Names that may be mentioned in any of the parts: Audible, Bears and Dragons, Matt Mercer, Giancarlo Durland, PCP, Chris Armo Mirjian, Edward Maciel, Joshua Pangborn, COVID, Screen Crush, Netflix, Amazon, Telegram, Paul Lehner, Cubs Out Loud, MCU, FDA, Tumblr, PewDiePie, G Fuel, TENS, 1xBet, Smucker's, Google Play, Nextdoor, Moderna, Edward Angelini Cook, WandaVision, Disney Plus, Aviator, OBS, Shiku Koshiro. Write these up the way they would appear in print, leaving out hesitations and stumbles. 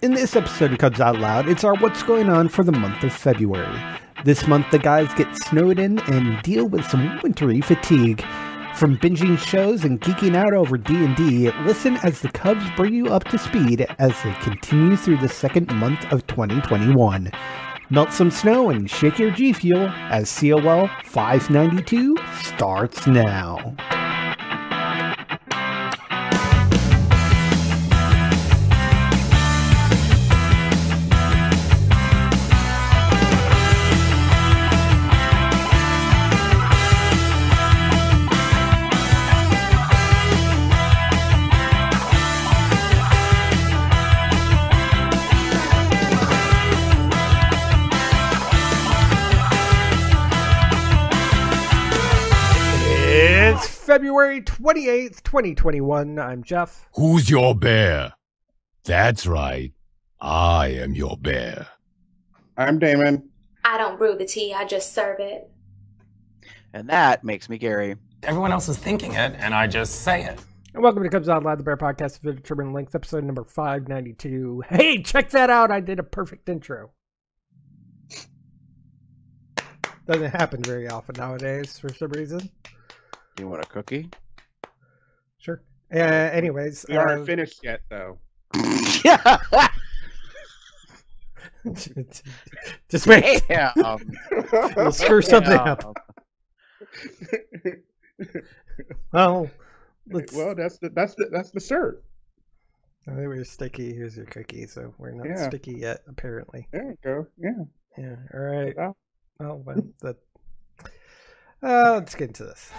In this episode of Cubs Out Loud, it's our what's going on for the month of February. This month, the guys get snowed in and deal with some wintry fatigue. From binging shows and geeking out over DnD, listen as the Cubs bring you up to speed as they continue through the second month of 2021. Melt some snow and shake your G Fuel as COL 592 starts now. February 28th, 2021. I'm Jeff. Who's your bear? That's right. I am your bear. I'm Damon. I don't brew the tea. I just serve it. And that makes me Gary. Everyone else is thinking it, and I just say it. And welcome to Cubs Out Loud, the Bear Podcast, with Tribune Links, episode number 592. Hey, check that out. I did a perfect intro. Doesn't happen very often nowadays for some reason. You want a cookie? Sure. Anyways. We aren't finished yet, though. Yeah. Just wait. Yeah. We'll screw something up. Well, that's the shirt. Oh, they were sticky. Here's your cookie. So we're not sticky yet, apparently. There we go. Yeah. Yeah. All right. Oh, well, let's get into this.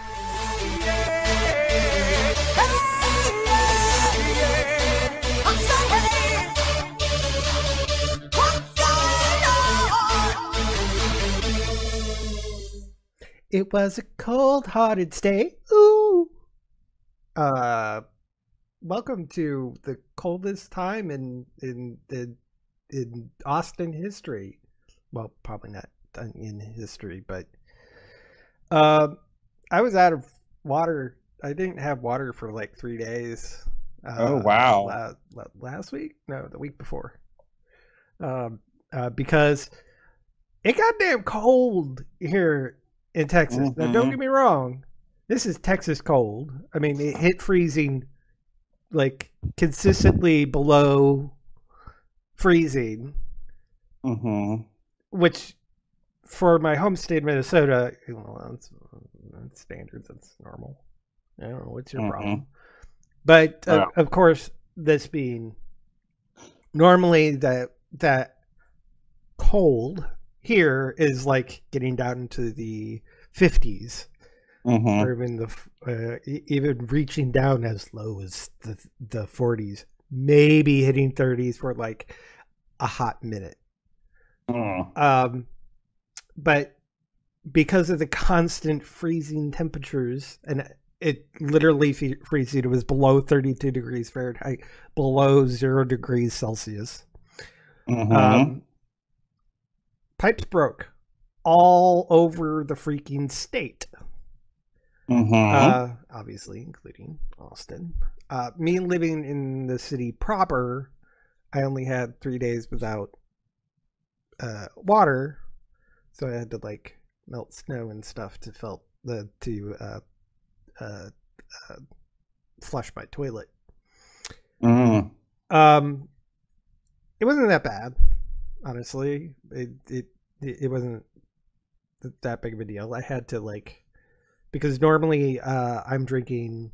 It was a cold-hearted stay. Ooh. Welcome to the coldest time in Austin history. Well, probably not in history, but I was out of water. I didn't have water for like 3 days. Oh, wow. Last week? No, the week before. Because it got damn cold here in Texas. Mm-hmm. Now, don't get me wrong. This is Texas cold. I mean, it hit freezing, like consistently below freezing. Mm-hmm. Which, for my home state, Minnesota, well, that's standard. That's normal. I don't know what's your problem, but of course, this being normally that cold here is like getting down into the 50s, or even even reaching down as low as the 40s, maybe hitting 30s for like a hot minute. But because of the constant freezing temperatures, and it literally freezing, it was below 32 degrees Fahrenheit, below 0 degrees Celsius. Pipes broke all over the freaking state. Obviously, including Austin. Me living in the city proper, I only had 3 days without water. So I had to like melt snow and stuff to flush my toilet. It wasn't that bad, honestly. It wasn't that big of a deal. I had to like, because normally I'm drinking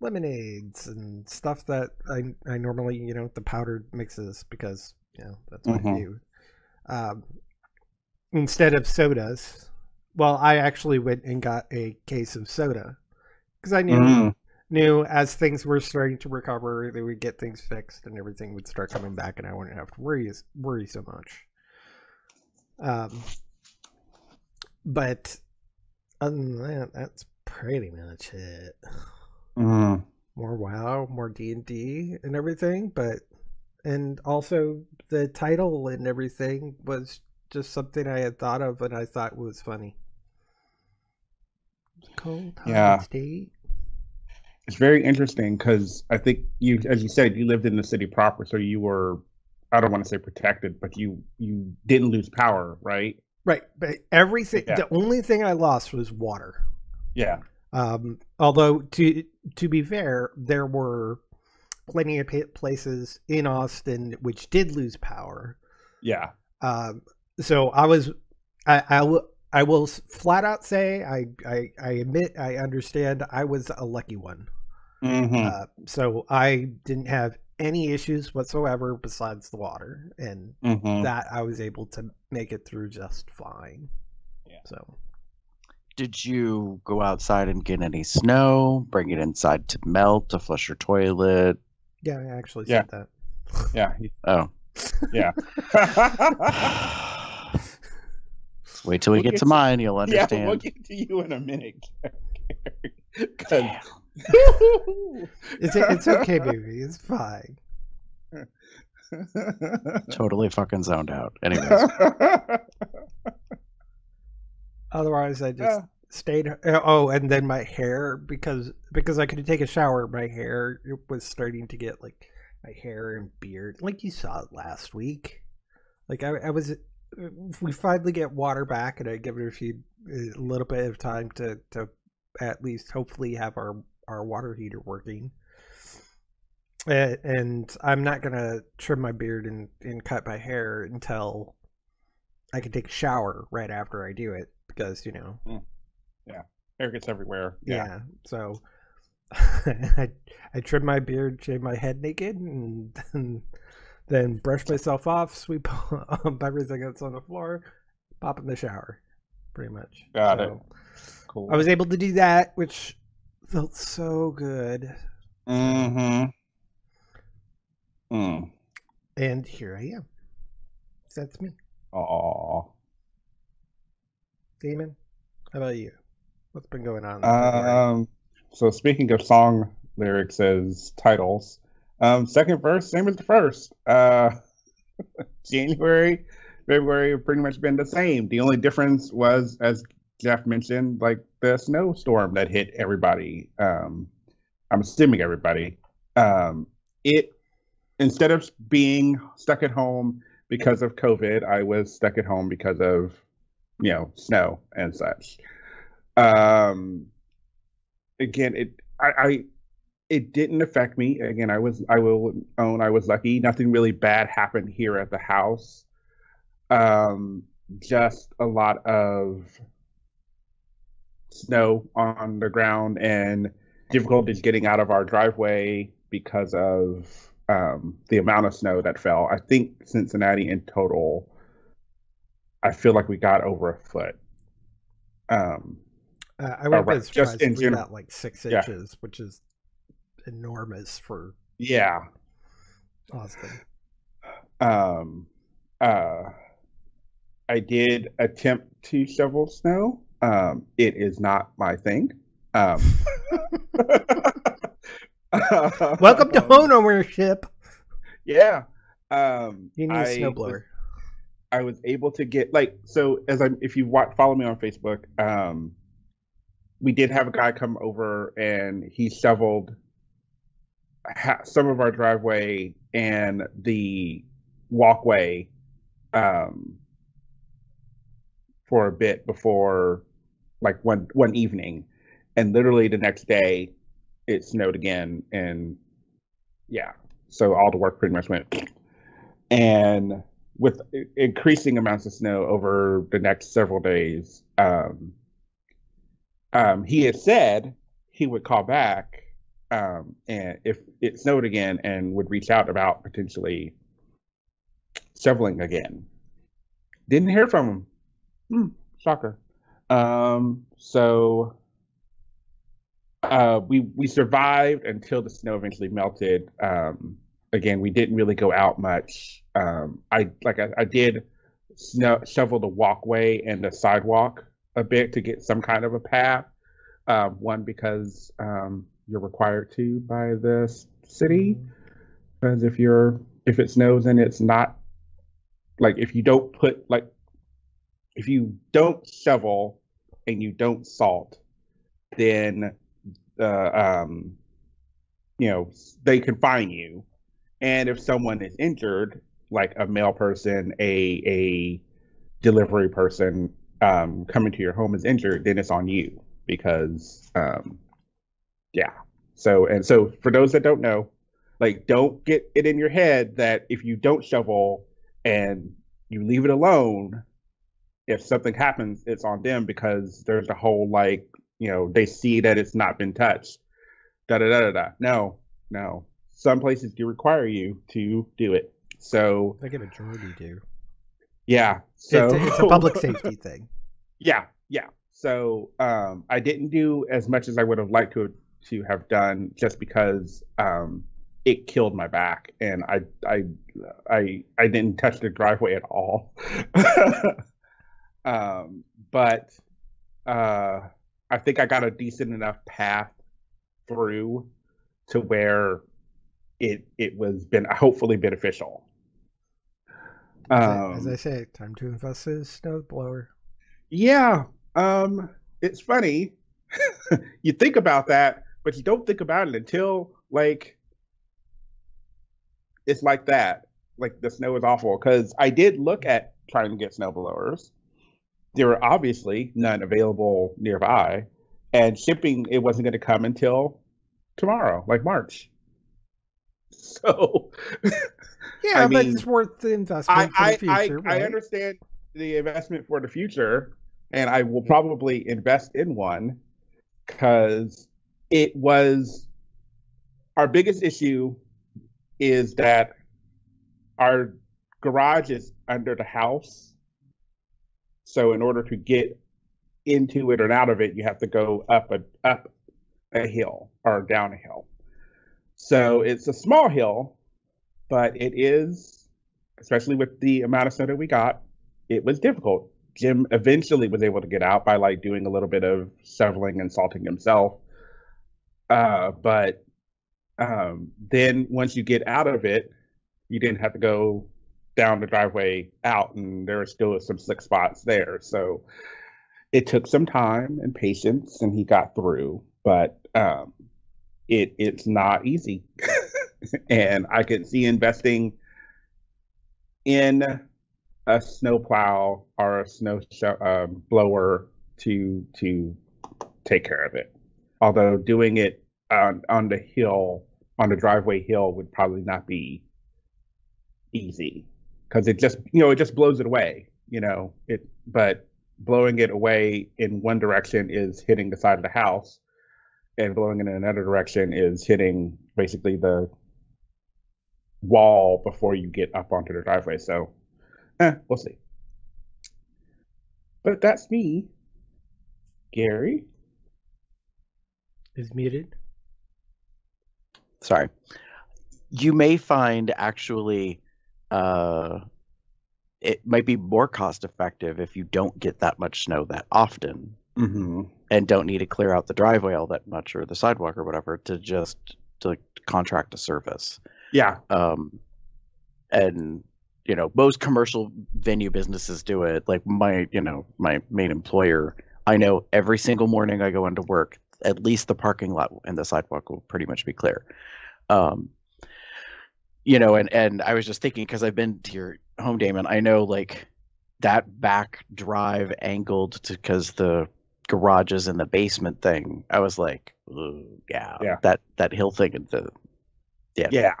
lemonades and stuff that I normally, the powdered mixes, because that's what I do. Instead of sodas, well, I actually went and got a case of soda because I knew as things were starting to recover, they would get things fixed and everything would start coming back, and I wouldn't have to worry so much. But other than that, that's pretty much it. More WoW, more D&D, and everything, and also the title and everything was just something I had thought of and I thought was funny. Cold, hot state. It's very interesting because I think you, as you said, you lived in the city proper, so you were, I don't want to say protected, but you didn't lose power, right? Right. But everything, yeah. The only thing I lost was water. Yeah. Although to be fair, there were plenty of places in Austin which did lose power. Yeah. So I was, I will flat out say, I admit, I understand, I was a lucky one. Mm-hmm. So I didn't have any issues whatsoever besides the water, and mm-hmm. that I was able to make it through just fine. Yeah. So, did you go outside and get any snow? Bring it inside to melt to flush your toilet? Yeah, I actually said that. Yeah. Oh. Yeah. Wait till we'll get to mine, you'll understand. Yeah, we'll get to you in a minute. Damn. it's okay, baby. It's fine. Totally fucking zoned out. Anyways. Otherwise, I just stayed. Oh, and then my hair, because I could take a shower, my hair was starting to get, like, my hair and beard. Like you saw it last week. Like, I was... We finally get water back, and I give it a little bit of time to at least hopefully have our water heater working. And I'm not going to trim my beard and cut my hair until I can take a shower right after I do it, because, you know. Yeah. Hair gets everywhere. Yeah. So I trim my beard, shave my head naked, and then brush myself off, sweep up everything that's on the floor, pop in the shower, pretty much. Got it. Cool. I was able to do that, which felt so good. Mm-hmm. Mm. And here I am. That's me. Aww. Damon, how about you? What's been going on? So speaking of song lyrics as titles... second verse, same as the first. January, February have pretty much been the same. The only difference was, as Jeff mentioned, like the snowstorm that hit everybody. I'm assuming everybody. It, instead of being stuck at home because of COVID, I was stuck at home because of, you know, snow and such. It didn't affect me. Again, I will own I was lucky. Nothing really bad happened here at the house. Just a lot of snow on the ground and difficulties getting out of our driveway because of the amount of snow that fell. I think Cincinnati in total, I feel like we got over a foot. I would be surprised if we got like 6 inches, which is enormous for Austin. I did attempt to shovel snow. It is not my thing. Welcome to homeownership. Yeah. You need a snowblower. I was able to get if you follow me on Facebook, we did have a guy come over and he shoveled some of our driveway and the walkway for a bit before, like one evening, and literally the next day it snowed again, and so all the work pretty much went. And with increasing amounts of snow over the next several days, he had said he would call back and if it snowed again, and would reach out about potentially shoveling again. Didn't hear from him. Shocker. We survived until the snow eventually melted. Again, we didn't really go out much. I did shovel the walkway and the sidewalk a bit to get some kind of a path. One, because you're required to by the city, because if it snows and it's not, like, if you don't shovel and you don't salt, then you know, they can find you. And if someone is injured, like a mail person, a delivery person coming to your home is injured, then it's on you because, yeah. So for those that don't know, like, don't get it in your head that if you don't shovel and you leave it alone, if something happens, it's on them, because there's a whole, like, you know, they see that it's not been touched. No. Some places do require you to do it. So like a majority do. Yeah. So it's a public safety thing. Yeah. So I didn't do as much as I would have liked to have done, just because it killed my back, and I didn't touch the driveway at all. But I think I got a decent enough path through to where it was been hopefully beneficial. As I say, time to invest in a snowblower. Yeah. It's funny. You think about that, but you don't think about it until, like, it's like that. Like, the snow is awful, because I did look at trying to get snowblowers. There were obviously none available nearby, and shipping, it wasn't going to come until tomorrow, like March. So, yeah, I mean, but it's worth the investment for the future. Right? I understand the investment for the future, and I will probably invest in one, because it was our biggest issue is that our garage is under the house. So in order to get into it and out of it, you have to go up a hill or down a hill. So it's a small hill, but it is, especially with the amount of snow that we got, it was difficult. Jim eventually was able to get out by, like, doing a little bit of shoveling and salting himself. But then once you get out of it, you didn't have to go down the driveway out, and there are still some slick spots there. So it took some time and patience, and he got through, but it's not easy. And I could see investing in a snowplow or a blower to take care of it. Although doing it on the hill, on the driveway hill, would probably not be easy. Because it just blows it away, but blowing it away in one direction is hitting the side of the house, and blowing it in another direction is hitting basically the wall before you get up onto the driveway. So we'll see. But that's me. Gary is muted. Sorry. You may find actually it might be more cost effective if you don't get that much snow that often, mm-hmm. and don't need to clear out the driveway all that much, or the sidewalk or whatever, to contract a service. Yeah. And most commercial venue businesses do it. Like my main employer, I know every single morning I go into work, at least the parking lot and the sidewalk will pretty much be clear. And I was just thinking, because I've been to your home, Damon, I know, like, that back drive angled because the garage is in the basement thing. I was like, yeah. That hill thing. And yeah.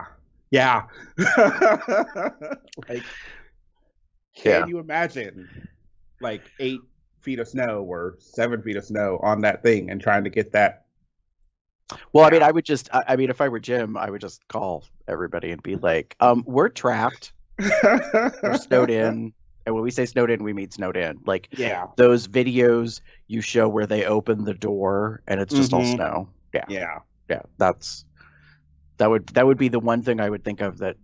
Like, can you imagine, like, 8 feet of snow or 7 feet of snow on that thing and trying to get that? Well, I mean, if I were Jim, I would just call everybody and be like, we're trapped. We're snowed in. And when we say snowed in, we mean snowed in. Like, those videos you show where they open the door and it's just all snow. Yeah. That would be the one thing I would think of, that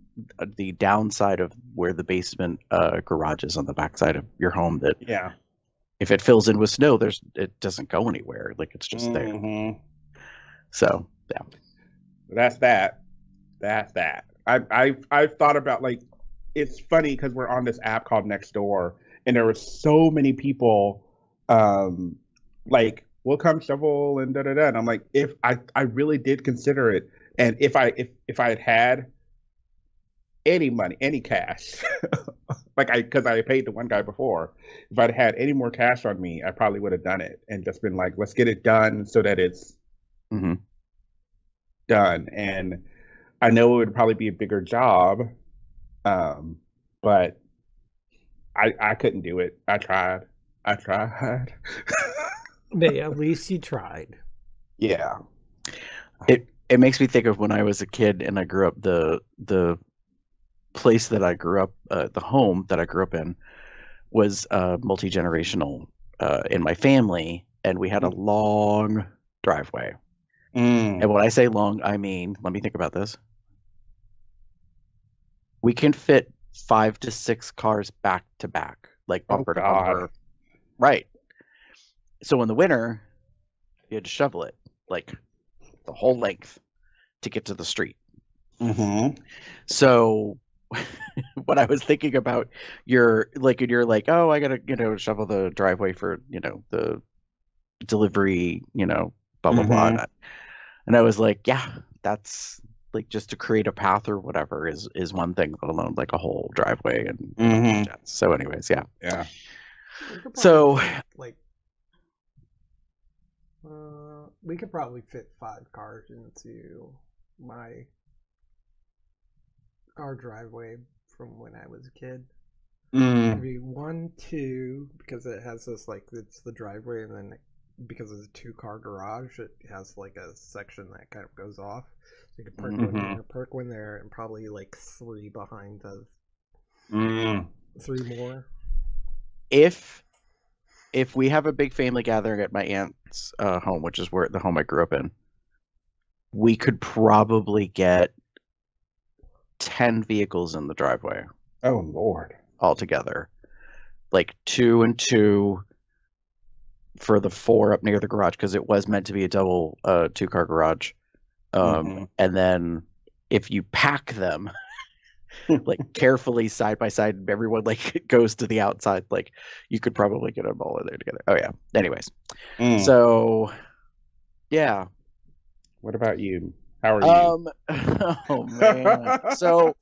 the downside of where the basement garage is on the backside of your home, that if it fills in with snow, it doesn't go anywhere. Like, it's just there. So that's that. I've thought about, like, it's funny because we're on this app called Nextdoor, and there were so many people, like, we'll come shovel and da da da. And I'm like, if I really did consider it, And if I had any money, any cash, because I paid the one guy before, if I'd had any more cash on me, I probably would have done it and just been like, let's get it done so that it's done. And I know it would probably be a bigger job, but I couldn't do it. I tried. But at least you tried. Yeah. It makes me think of when I was a kid and I grew up, the place that I grew up, the home that I grew up in was multi-generational in my family, and we had a long driveway. And when I say long, I mean, let me think about this. We can fit 5 to 6 cars back to back, like bumper to bumper. Right. So in the winter, you had to shovel it, like the whole length to get to the street. So when I was thinking about you're like, oh, I gotta, shovel the driveway for, the delivery, blah, blah, blah. And I was like, yeah, that's like just to create a path or whatever is one thing, let alone like a whole driveway. And so anyways, yeah. Yeah. So like, we could probably fit 5 cars into our driveway from when I was a kid. Maybe 1, 2, because it has this, like, it's the driveway, and then because it's a 2-car garage, it has like a section that kind of goes off. So you could park one there, and probably like 3 behind the 3 more. If we have a big family gathering at my aunt's home, which is the home I grew up in, we could probably get 10 vehicles in the driveway. Oh, Lord. All together. Like 2 and 2 for the 4 up near the garage, because it was meant to be a double 2-car garage. And then if you pack them, like carefully side by side, everyone like goes to the outside, like you could probably get them all in there together. Oh yeah. Anyways. So yeah. What about you? How are you? Oh man. So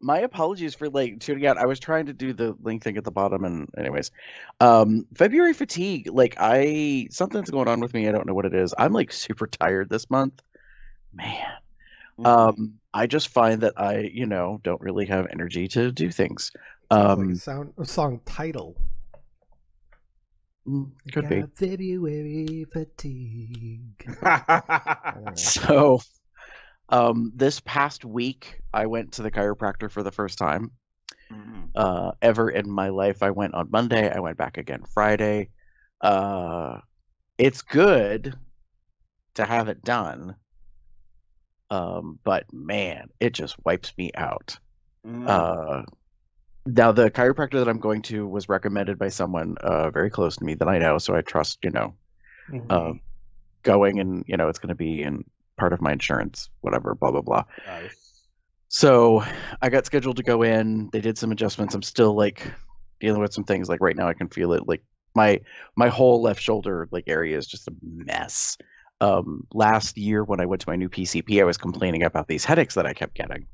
my apologies for like tuning out. I was trying to do the link thing at the bottom, and anyways, February fatigue, like something's going on with me. I don't know what it is. I'm like super tired this month, man. I just find that I, don't really have energy to do things. Like a song title. Could be. February fatigue. So, this past week, I went to the chiropractor for the first time ever in my life. I went on Monday. I went back again Friday. It's good to have it done. But man, it just wipes me out. Now the chiropractor that I'm going to was recommended by someone very close to me that I know, so I trust, going, and it's going to be in part of my insurance, whatever, blah, blah, blah. Nice. So I got scheduled to go in. They did some adjustments. I'm still like dealing with some things. Like right now I can feel it. Like my whole left shoulder like area is just a mess. Last year when I went to my new PCP, I was complaining about these headaches that I kept getting.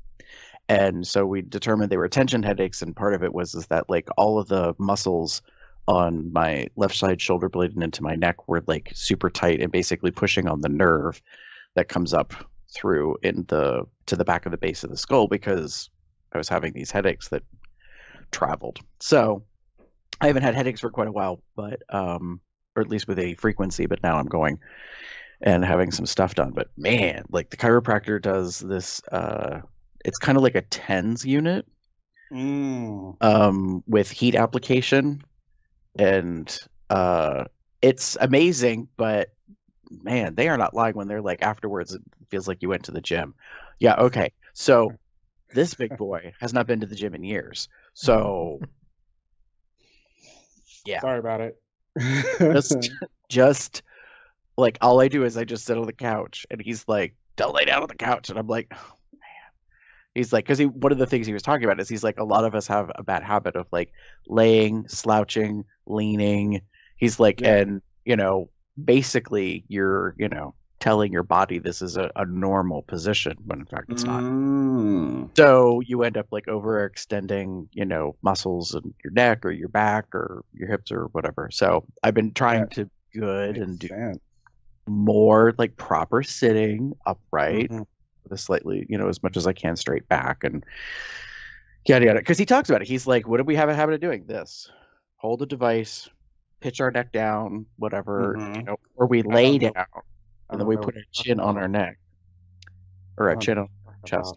And so we determined they were tension headaches, and part of it was that like all of the muscles on my left side shoulder blade and into my neck were like super tight and basically pushing on the nerve that comes up through to the back of the base of the skull, because I was having these headaches that traveled. So I haven't had headaches for quite a while, but or at least with a frequency, but now I'm going and having some stuff done. But man, like the chiropractor does this, it's kind of like a TENS unit with heat application. And it's amazing, but man, they are not lying when they're like, afterwards, it feels like you went to the gym. Yeah, okay. So this big boy has not been to the gym in years. So yeah. Sorry about it. Just like all I do is I just sit on the couch, and he's like, don't lay down on the couch. And I'm like, oh, man. He's like, because one of the things he was talking about is he's like, a lot of us have a bad habit of like laying, slouching, leaning. He's like, yeah. And basically you're, telling your body this is a normal position when in fact it's not. So you end up like overextending, you know, muscles in your neck or your back or your hips or whatever. So I've been trying to do more like proper sitting upright with a slightly, you know, as much as I can straight back and yada yada. Because he talks about it. He's like, what do we have a habit of doing? This. Hold a device, pitch our neck down, whatever, you know, or we lay down. And then we put our chin on our neck, or our chin on our chest.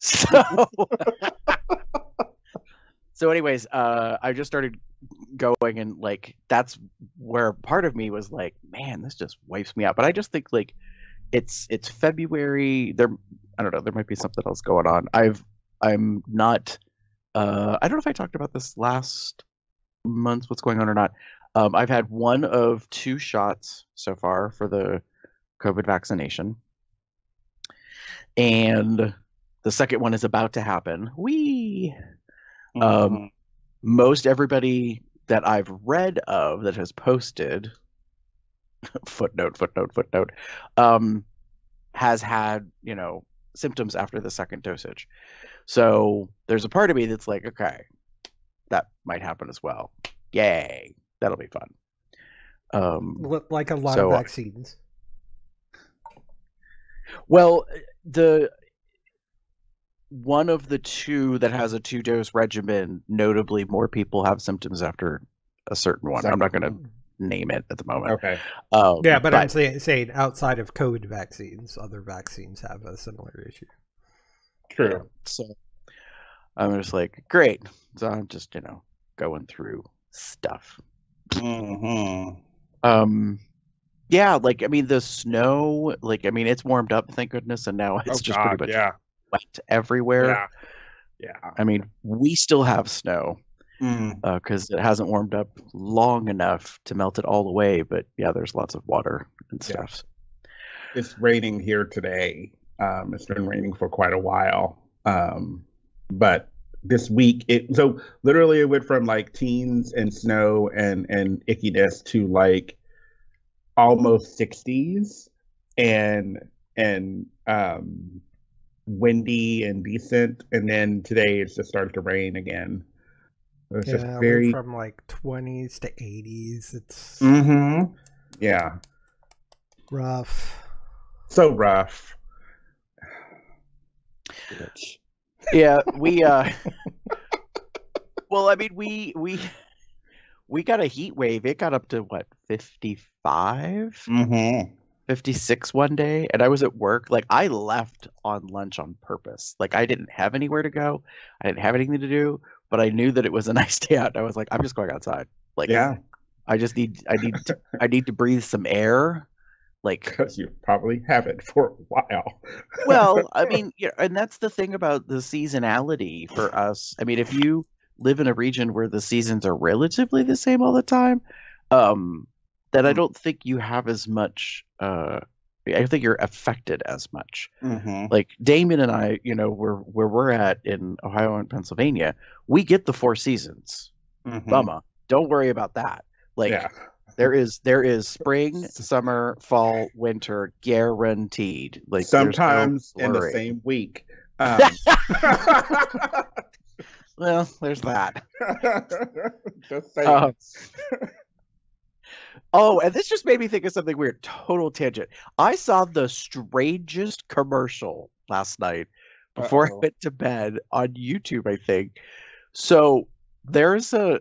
So, so anyways, I just started going, and like that's where part of me was like, man, this just wipes me out. But I just think like it's February. I don't know. There might be something else going on. I'm not. I don't know if I talked about this last month. What's going on or not? I've had one of two shots so far for the COVID vaccination. And the second one is about to happen. Whee! Most everybody that I've read of that has posted, footnote, has had, you know, symptoms after the second dosage. So there's a part of me that's like, okay, that might happen as well. Yay. That'll be fun. Like a lot of vaccines. Well, the one of the two that has a two-dose regimen, notably more people have symptoms after a certain one. I'm not going to name it at the moment. Okay. Yeah, but I'm saying outside of COVID vaccines, other vaccines have a similar issue. True. Yeah, so I'm just like, great. So I'm just, you know, going through stuff. Yeah, like I mean the snow, like I mean it's warmed up, thank goodness, and now it's just pretty much wet everywhere. Yeah. I mean we still have snow because it hasn't warmed up long enough to melt it all away. But yeah, there's lots of water and stuff. It's raining here today. It's been raining for quite a while, but this week so literally it went from like teens and snow and ickiness to like almost 60s and windy and decent, and then today it's just started to rain again. It's just very from like 20s to 80s. It's rough. So rough. Yeah, we well, I mean we got a heat wave. It got up to what, 55? 56 one day, and I was at work. Like I left on lunch on purpose. Like I didn't have anywhere to go. I didn't have anything to do, but I knew that it was a nice day out. And I was like, I'm just going outside. Like I just need to breathe some air. Like, because you probably haven't for a while. Well, I mean, you know, and that's the thing about the seasonality for us. I mean, if you live in a region where the seasons are relatively the same all the time, then I don't think you have as much. I think you're affected as much. Like Damon and I, you know, where we're at in Ohio and Pennsylvania, we get the four seasons. Bummer. Don't worry about that. Like. Yeah. There is spring, summer, fall, winter guaranteed. Like sometimes in the same week. Well, there's that. Just saying. Oh, and this just made me think of something weird. Total tangent. I saw the strangest commercial last night before I went to bed on YouTube, I think. So there's a.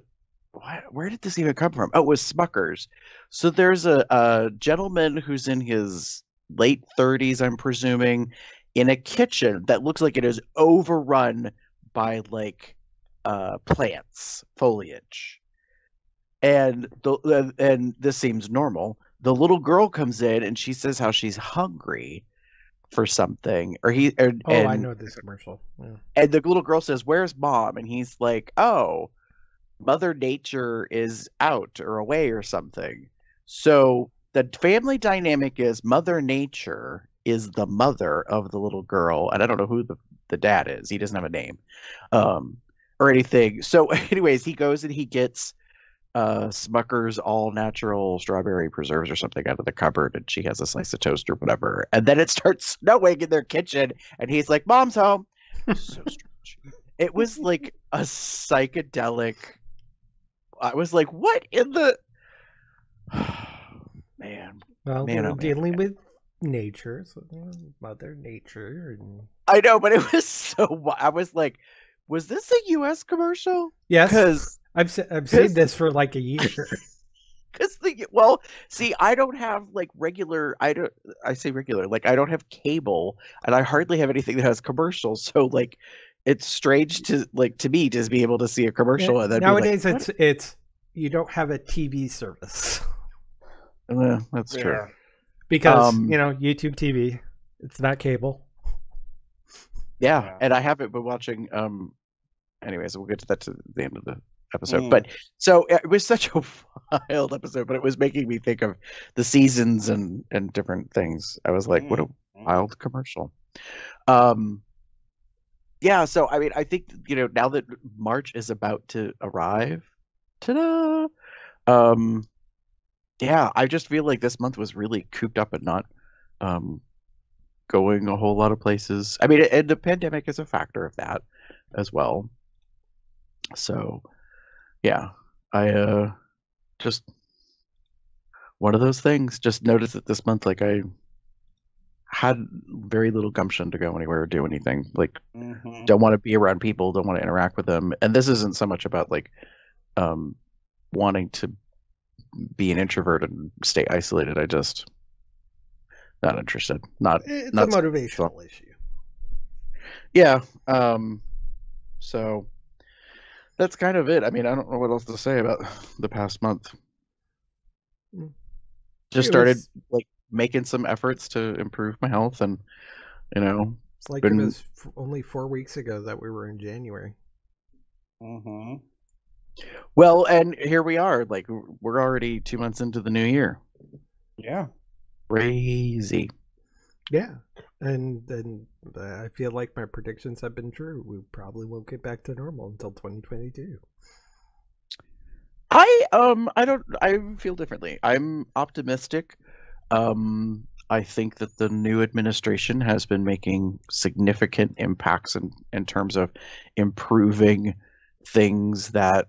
Where did this even come from? Oh, it was Smucker's. So there's a gentleman who's in his late 30s, I'm presuming, in a kitchen that looks like it is overrun by like plants, foliage. And and this seems normal. The little girl comes in and she says how she's hungry for something, or he. And I know this commercial. Yeah. And the little girl says, "Where's mom?" And he's like, "Oh, Mother Nature is out or away or something." So the family dynamic is Mother Nature is the mother of the little girl, and I don't know who the dad is. He doesn't have a name or anything. So anyways, he goes and he gets Smucker's all natural strawberry preserves or something out of the cupboard, and she has a slice of toast or whatever, and then it starts snowing in their kitchen and he's like, Mom's home. So strange. It was like a psychedelic. I was like, what in the man? Well, man, we're dealing with nature, so Mother Nature. And... I know, but it was so. I was like, was this a U.S. commercial? Yes, because I've seen this for like a year. Because well, see, I don't have like regular. I say regular, like I don't have cable, and I hardly have anything that has commercials. So like, it's strange to like to me to be able to see a commercial. Yeah. And then nowadays, like, it's you don't have a TV service. That's true. Yeah. Because you know, YouTube TV, it's not cable. Yeah, and I haven't been watching. Anyways, we'll get to that to the end of the episode. Mm. But so it was such a wild episode, but it was making me think of the seasons and different things. I was like, what a wild commercial. Yeah, so I mean, I think, you know, now that March is about to arrive, ta-da! Yeah, I just feel like this month was really cooped up and not going a whole lot of places. I mean, and the pandemic is a factor of that as well. So, yeah, I just one of those things. Just noticed that this month, like, I had very little gumption to go anywhere or do anything. Like, don't want to be around people, don't want to interact with them. And this isn't so much about like wanting to be an introvert and stay isolated. I just not interested. It's a motivational issue. Yeah. So that's kind of it. I mean, I don't know what else to say about the past month. Just started like making some efforts to improve my health, and you know, it's like it was only 4 weeks ago that we were in January. Well, and here we are. Like, we're already 2 months into the new year. Yeah, crazy. Yeah, and I feel like my predictions have been true. We probably won't get back to normal until 2022. I feel differently. I'm optimistic. I think that the new administration has been making significant impacts in terms of improving things that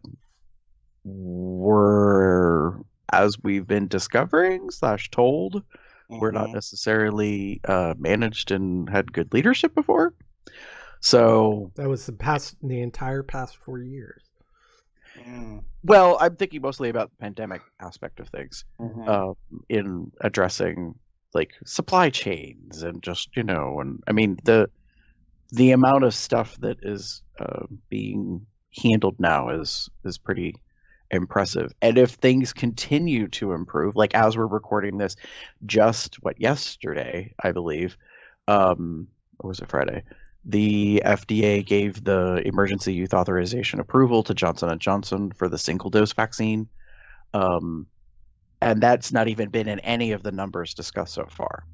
were, as we've been discovering / told, were not necessarily managed and had good leadership before. So that was the entire past 4 years. Well, I'm thinking mostly about the pandemic aspect of things, in addressing like supply chains and just, you know, and I mean the amount of stuff that is being handled now is pretty impressive. And if things continue to improve, like as we're recording this, just yesterday, I believe, or was it Friday? The FDA gave the emergency youth authorization approval to Johnson & Johnson for the single-dose vaccine. And that's not even been in any of the numbers discussed so far.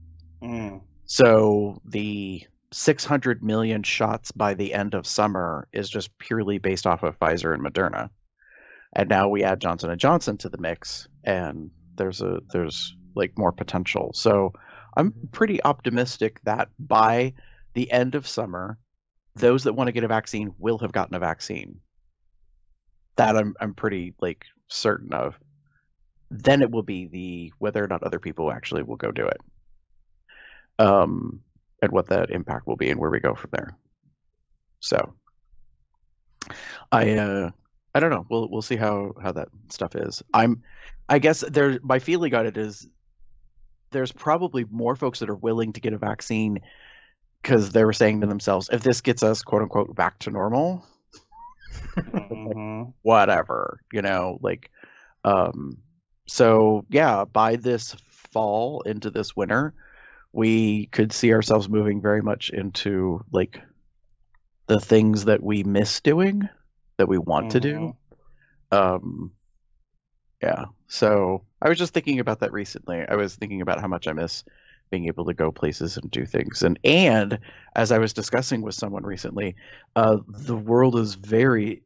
So the 600 million shots by the end of summer is just purely based off of Pfizer and Moderna. And now we add Johnson & Johnson to the mix, and there's like more potential. So I'm pretty optimistic that by the end of summer, those that want to get a vaccine will have gotten a vaccine. That I'm pretty like certain of. Then it will be whether or not other people actually will go do it, and what that impact will be and where we go from there. So I don't know. We'll see how that stuff is. I guess my feeling on it is there's probably more folks that are willing to get a vaccine because they were saying to themselves, if this gets us, quote unquote, back to normal, whatever, you know, like, so yeah, by this fall into this winter, we could see ourselves moving very much into like the things that we miss doing, that we want to do. Yeah. So I was just thinking about that recently. I was thinking about how much I miss being able to go places and do things. And as I was discussing with someone recently, the world is very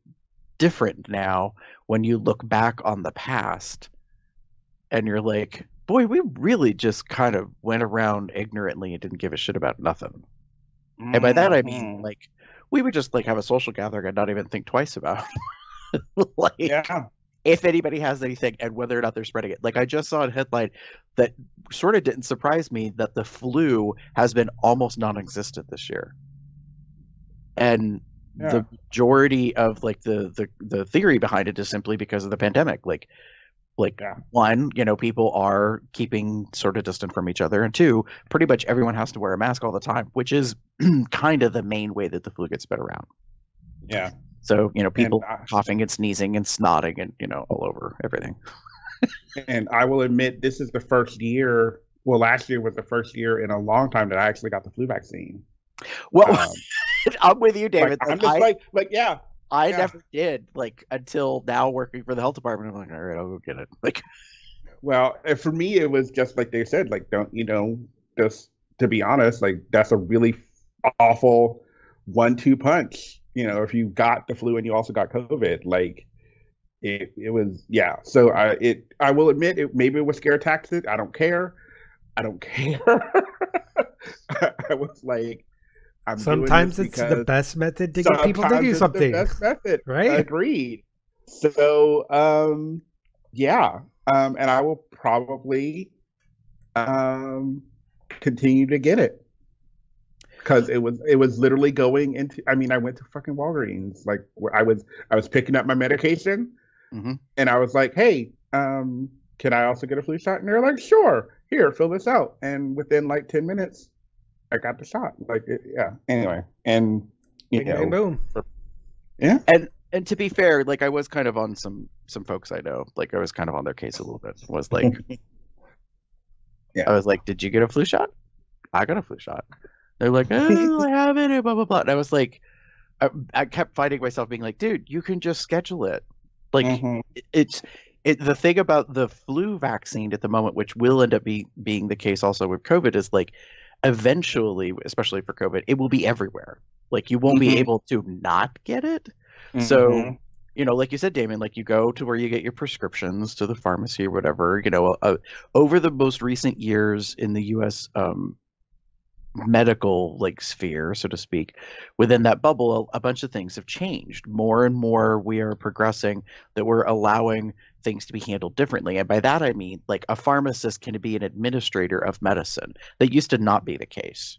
different now when you look back on the past and you're like, boy, we really just kind of went around ignorantly and didn't give a shit about nothing. Mm-hmm. And by that I mean, like, we would just like have a social gathering and not even think twice about it. Like, yeah. If anybody has anything and whether or not they're spreading it. Like, I just saw a headline that sort of didn't surprise me, that the flu has been almost non-existent this year. And yeah. The majority of like the theory behind it is simply because of the pandemic. Like yeah. One, you know, people are keeping sort of distant from each other. And two, pretty much everyone has to wear a mask all the time, which is kind of the main way that the flu gets spread around. Yeah. So, you know, people coughing and sneezing and snotting and, you know, all over everything. And I will admit, this is the first year. Well, last year was the first year in a long time that I actually got the flu vaccine. Well, I'm with you, David. Like, I'm just like, yeah. I never did, like, until now working for the health department. I'm like, all right, I'll go get it. Like, well, for me, it was just like they said, like, don't, you know, just to be honest, like, that's a really awful 1-2 punch. You know, if you got the flu and you also got COVID, like it was, yeah. So I will admit, maybe it was scare tactics. I don't care. I was like, I'm sometimes doing this it's the best method to get people to do something. Best method, right? Agreed. So, yeah, and I will probably continue to get it. Because it was literally going into. I mean, I went to fucking Walgreens, like where I was picking up my medication, mm-hmm. and I was like, "Hey, can I also get a flu shot?" And they're like, "Sure, here, fill this out." And within like 10 minutes, I got the shot. Like, yeah. Anyway, and you know, bang, boom. Yeah. And to be fair, like I was kind of on some folks I know. Like I was kind of on their case a little bit. Was like, yeah. I was like, "Did you get a flu shot?" I got a flu shot. They're like, oh, I haven't, and blah, blah, blah. And I was like, I kept finding myself being like, dude, you can just schedule it. Like, mm-hmm. it's the thing about the flu vaccine at the moment, which will end up being the case also with COVID, is like, eventually, especially for COVID, it will be everywhere. Like, you won't mm-hmm. be able to not get it. Mm-hmm. So, you know, like you said, Damon, like you go to where you get your prescriptions, to the pharmacy or whatever. You know, over the most recent years in the U.S., medical like sphere, so to speak, within that bubble, a bunch of things have changed. More and more we are progressing that we're allowing things to be handled differently. And by that I mean, like, a pharmacist can be an administrator of medicine. That used to not be the case.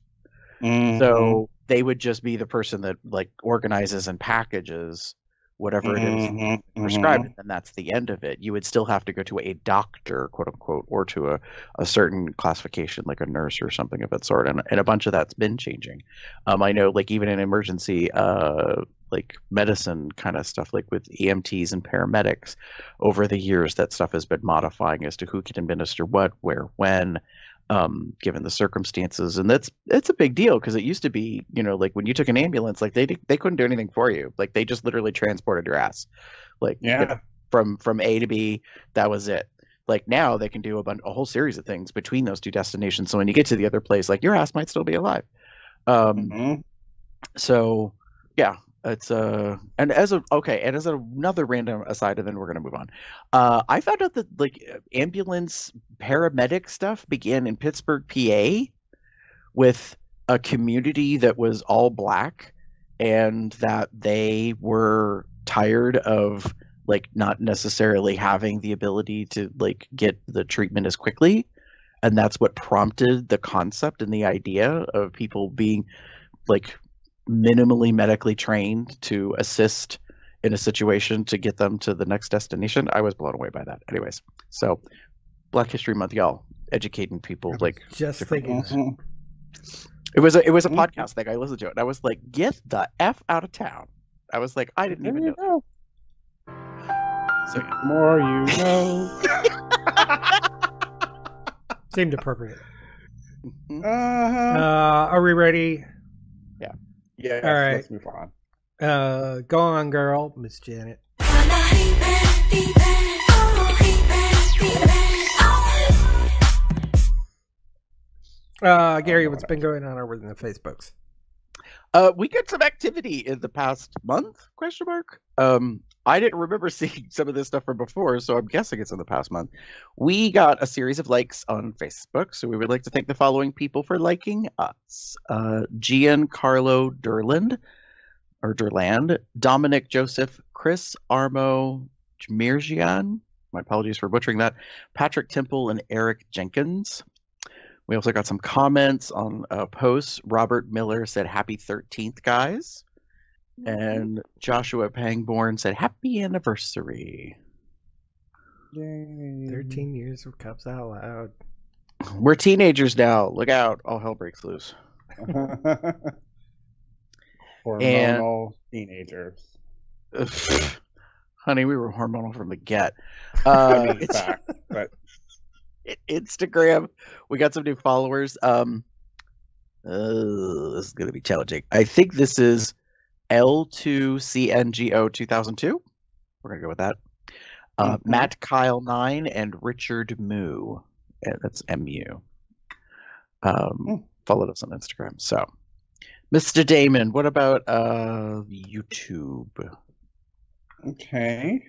Mm-hmm. So they would just be the person that like organizes and packages whatever mm-hmm. it is prescribed, mm-hmm. and that's the end of it. You would still have to go to a doctor, quote unquote, or to a certain classification, like a nurse or something of that sort. And a bunch of that's been changing. I know, like, even in emergency, like medicine kind of stuff, like with EMTs and paramedics, over the years, that stuff has been modifying as to who can administer what, where, when, given the circumstances. And that's a big deal, because it used to be, you know, like when you took an ambulance, like they couldn't do anything for you. Like, they just literally transported your ass, like, yeah, you know, from A to B. That was it. Like, now they can do a whole series of things between those two destinations. So when you get to the other place, like, your ass might still be alive. Mm-hmm. So yeah, it's and as another random aside, and then we're going to move on. I found out that like ambulance paramedic stuff began in Pittsburgh, PA, with a community that was all black, and that they were tired of like not necessarily having the ability to like get the treatment as quickly. And that's what prompted the concept and the idea of people being like minimally medically trained to assist in a situation to get them to the next destination. I was blown away by that. Anyways, so Black History Month, y'all, educating people. Like, just thinking that. It was a podcast thing. I listened to it and I was like, get the F out of town. I was like, I didn't even know. So, yeah. More you know. Seemed appropriate. Are we ready? Yeah. Yeah, all right. Let's move on. Go on, girl, Miss Janet. Gary, what's been going on over in the Facebooks? We got some activity in the past month? Question mark. I didn't remember seeing some of this stuff from before, so I'm guessing it's in the past month. We got a series of likes on Facebook, so we would like to thank the following people for liking us. Giancarlo Durland, or Durland, Dominic Joseph, Chris Armo Mirjian, my apologies for butchering that, Patrick Temple, and Eric Jenkins. We also got some comments on posts. Robert Miller said, happy 13th, guys. And Joshua Pangborn said, happy anniversary. Yay. 13 years of Cubs Out Loud. We're teenagers now. Look out. All hell breaks loose. Hormonal teenagers. Honey, we were hormonal from the get. Instagram, we got some new followers. This is going to be challenging. I think this is L2CNGO2002. We're going to go with that. Matt Kyle 9 and Richard Moo. Yeah, that's MU. Followed us on Instagram. So, Mr. Damon, what about YouTube? Okay.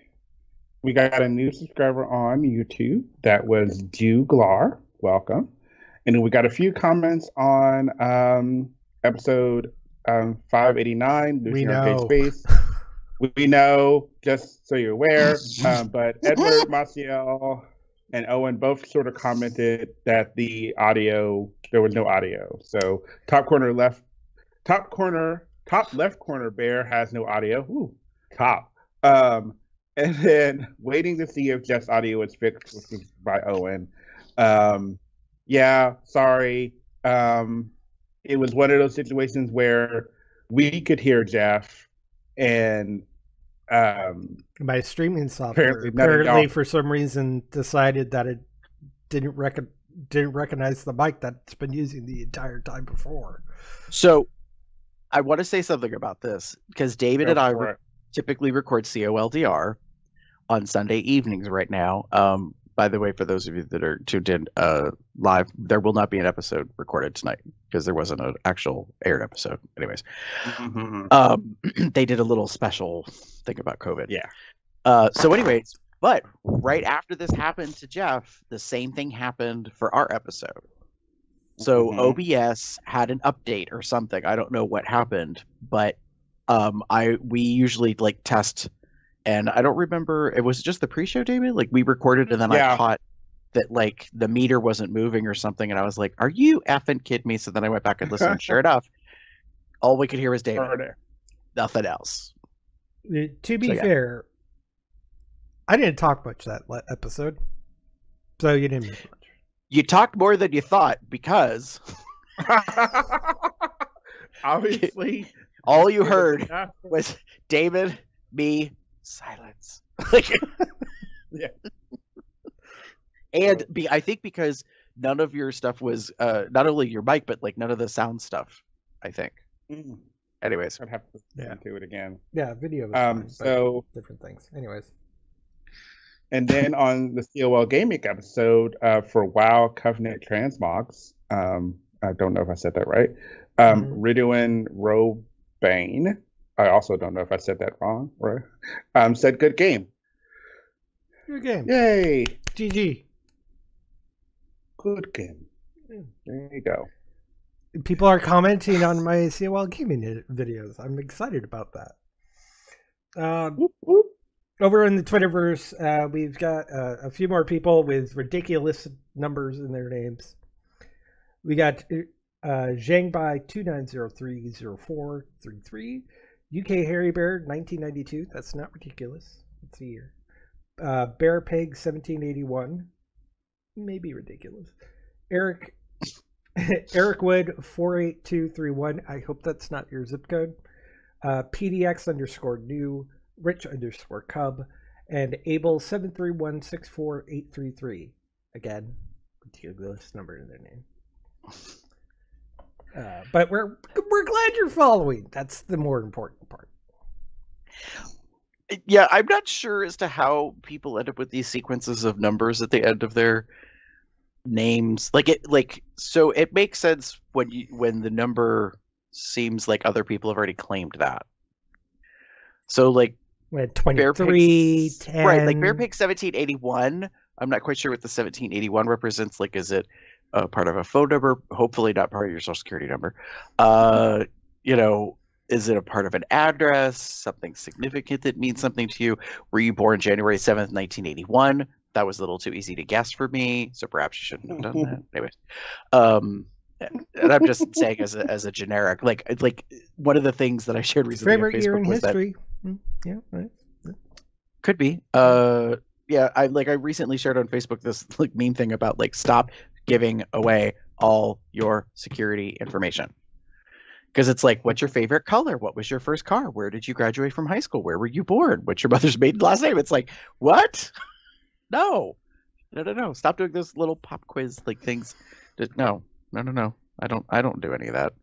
We got a new subscriber on YouTube. That was Duglar. Welcome. And we got a few comments on episode 589. We know. Space. We know, just so you're aware. But Edward Maciel and Owen both sort of commented that the audio, there was no audio. So top left corner bear has no audio. Ooh, top. And then waiting to see if Jeff's audio is fixed, which was by Owen. Yeah, sorry. It was one of those situations where we could hear Jeff, and my streaming software apparently for some reason decided that it didn't recognize the mic that's been using the entire time before. So I want to say something about this because David and I typically record COLDR on Sunday evenings right now. By the way, for those of you that are tuned in live, there will not be an episode recorded tonight because there wasn't an actual aired episode. Anyways, they did a little special thing about COVID. Yeah. So anyways, but right after this happened to Jeff, the same thing happened for our episode. So OBS had an update or something. I don't know what happened, but we usually like test, and I don't remember, it was just the pre-show, David? Like we recorded and then I caught that like the meter wasn't moving or something, and I was like, are you effing kidding me? So then I went back and listened. Sure enough, all we could hear was David. Nothing else. To be fair, I didn't talk much that episode. So you didn't miss much. You talked more than you thought because obviously all you heard was David, me, silence. And I think because none of your stuff was not only your mic, but like none of the sound stuff, I think. Anyways, I'd have to listen to it again. Yeah, video was fine, so different things. Anyways. And then on the COL Gaming episode for WoW Covenant Transmogs, I don't know if I said that right. Ridwan Robe Bain, I also don't know if I said that wrong, right? Said good game. Good game. Yay. GG. Good game. There you go. People are commenting on my COL Gaming videos. I'm excited about that. Whoop, whoop. Over in the Twitterverse, we've got a few more people with ridiculous numbers in their names. We got Zhangbai 29030433, UK Harry Bear 1992. That's not ridiculous. It's a year. Bear Peg 1781. Maybe ridiculous. Eric Eric Wood 48231. I hope that's not your zip code. PDX_new, Rich_cub, and Abel 731648333. Again, ridiculous number in their name. But we're glad you're following. That's the more important part. Yeah, I'm not sure as to how people end up with these sequences of numbers at the end of their names. So it makes sense when you, when the number seems like other people have already claimed that. So like We had 23, 10. Right, like Bear Pig 1781. I'm not quite sure what the 1781 represents. Like, is it part of a phone number? Hopefully not part of your social security number. You know, is it a part of an address? Something significant that means something to you? Were you born January 7th, 1981? That was a little too easy to guess for me, so perhaps you shouldn't have done that. Anyways, and I'm just saying as a generic, like one of the things that I shared recently on Facebook year in was history. That, yeah, right. Could be. Yeah, I recently shared on Facebook this like meme thing about like stop giving away all your security information. Because it's like, what's your favorite color? What was your first car? Where did you graduate from high school? Where were you born? What's your mother's maiden last name? It's like, what? No. Stop doing those little pop quiz like things. No. I don't do any of that.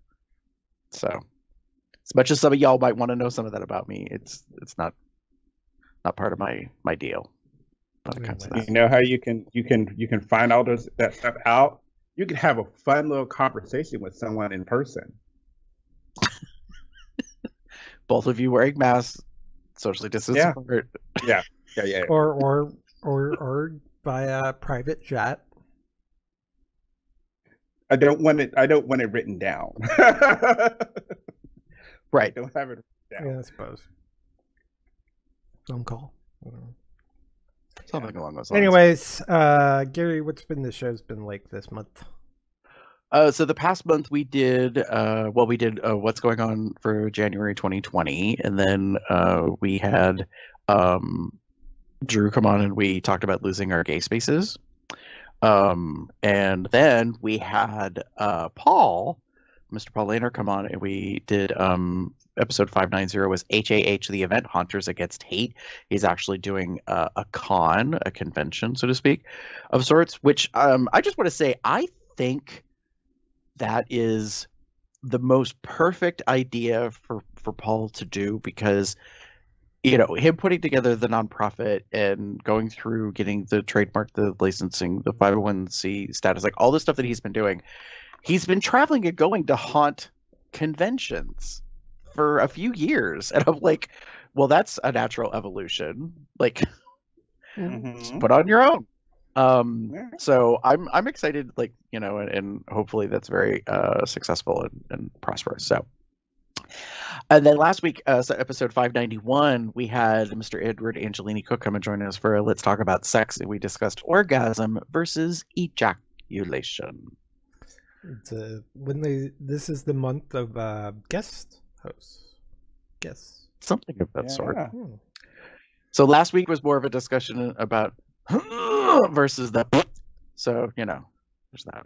So as much as some of y'all might want to know some of that about me, it's not part of my deal. When it comes to that. You know how you can find all that stuff out? You can have a fun little conversation with someone in person. Both of you wearing masks, socially distanced. Yeah. Apart. Yeah. Or by a private chat. I don't want it written down. Right. I don't have it written down. Yeah, I suppose. Phone call. Something along those lines. Anyways, Gary, what's been the show's been like this month? So the past month we did, What's Going On for January 2020, and then we had Drew come on and we talked about losing our gay spaces. And then we had Mr. Paul Lehner come on and we did episode 590 was HAH, the event, Haunters Against Hate. He's actually doing a convention, so to speak, of sorts, which I just want to say I think that is the most perfect idea for Paul to do, because you know, him putting together the nonprofit and going through getting the trademark, the licensing, the 501c status, like all the stuff that he's been doing. He's been traveling and going to haunt conventions for a few years. And I'm like, well, that's a natural evolution. Like, just put on your own. So I'm excited, like, you know, and hopefully that's very successful and prosperous. So. And then last week, so episode 591, we had Mr. Edward Angelini Cook come and join us for Let's Talk About Sex, and we discussed orgasm versus ejaculation. This is the month of guest hosts. Guests. Something of that sort. So last week was more of a discussion about versus the... So, you know, there's that.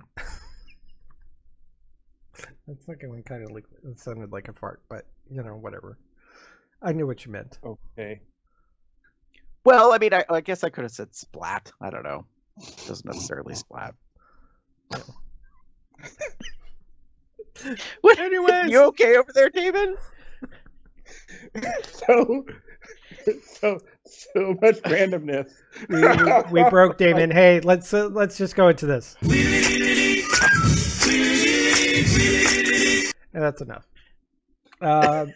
That's like one kind of like it sounded like a fart, but you know, whatever. I knew what you meant. Okay. Well, I mean, I guess I could have said splat. I don't know. It doesn't necessarily splat. No. What? Anyways, you okay over there, David? So much randomness. We broke David. Hey, let's just go into this. And that's enough. I'm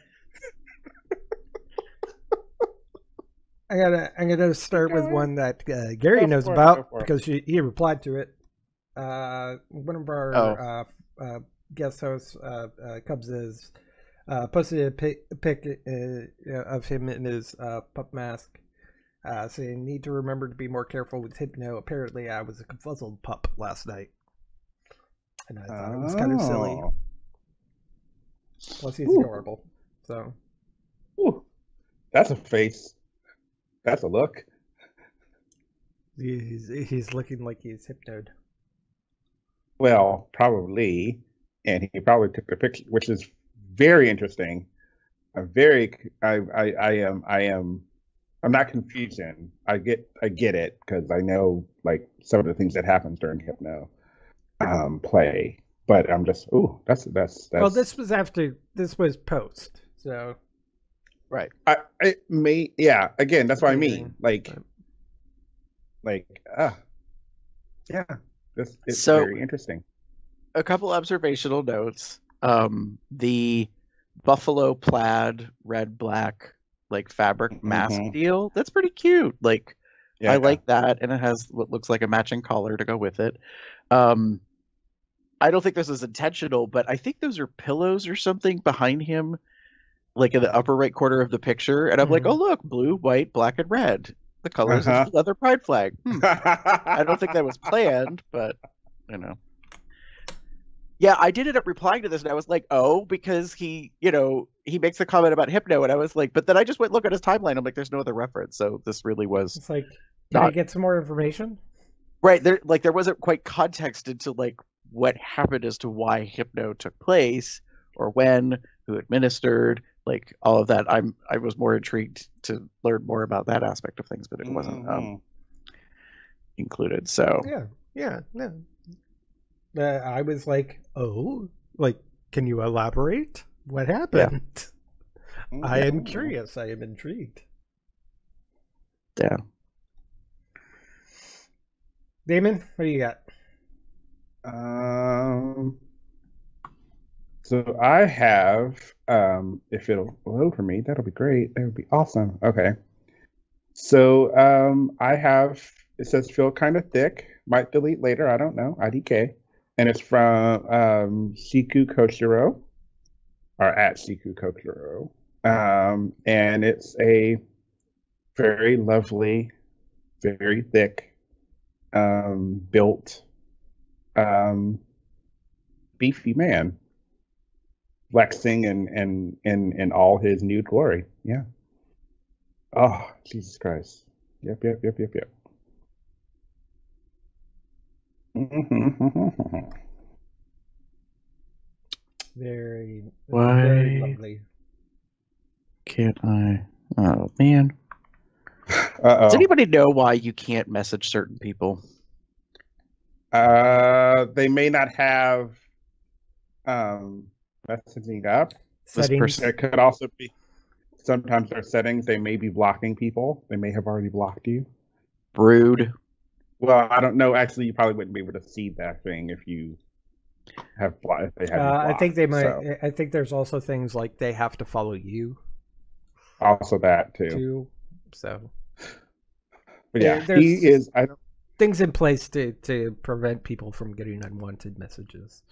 gonna start with one that Gary knows about because he replied to it. One of our guest hosts, Cubs, is posted a pic of him in his pup mask, saying, "Need to remember to be more careful with hypno. Apparently, I was a confuzzled pup last night." And I thought it was kind of silly. Plus, he's adorable. So, ooh, that's a face. That's a look. He's looking like he's hypnoed. Well, probably, and he probably took the picture, which is very interesting. I'm not confusing. I get it because I know like some of the things that happens during hypno. Play, but I'm just that's well, this was post, so right. Again, that's what I mean. It's so very interesting. A couple observational notes. The buffalo plaid, red, black, like fabric mask deal. That's pretty cute. Like, I like that, and it has what looks like a matching collar to go with it. I don't think this is intentional, but I think those are pillows or something behind him, like in the upper right corner of the picture. And I'm like, oh, look, blue, white, black, and red. The colors of the leather pride flag. I don't think that was planned, but, you know. Yeah, I did end up replying to this, and I was like, oh, because he, you know, he makes a comment about Hypno, and I was like, but then I just went look at his timeline. I'm like, there's no other reference, so this really was. It's like, can I get some more information? Right, there, like there wasn't quite context into like what happened as to why Hypno took place or when, who administered, like all of that. I was more intrigued to learn more about that aspect of things, but it wasn't included. So yeah. I was like, oh, like, can you elaborate? What happened? Yeah. I am curious. I am intrigued. Yeah. Damon, what do you got? So I have, if it'll load for me, that'll be great. That would be awesome. Okay. So I have, it says feel kind of thick. Might delete later. I don't know. IDK. And it's from Shiku Koshiro, or at Shiku Koshiro. And it's a very lovely, very thick, built, beefy man, flexing in all his nude glory. Yeah. Oh, Jesus Christ. Yep. Very, very lovely. Can't I? Oh man. Uh-oh. Does anybody know why you can't message certain people? They may not have messaging up. It could also be sometimes their settings. They may be blocking people. They may have already blocked you. Rude. Well, I don't know. Actually, you probably wouldn't be able to see that thing if you have blocked. I think they might. So. I think there's also things like they have to follow you. Also that too. So. But yeah, he is. I don't. Things in place to prevent people from getting unwanted messages.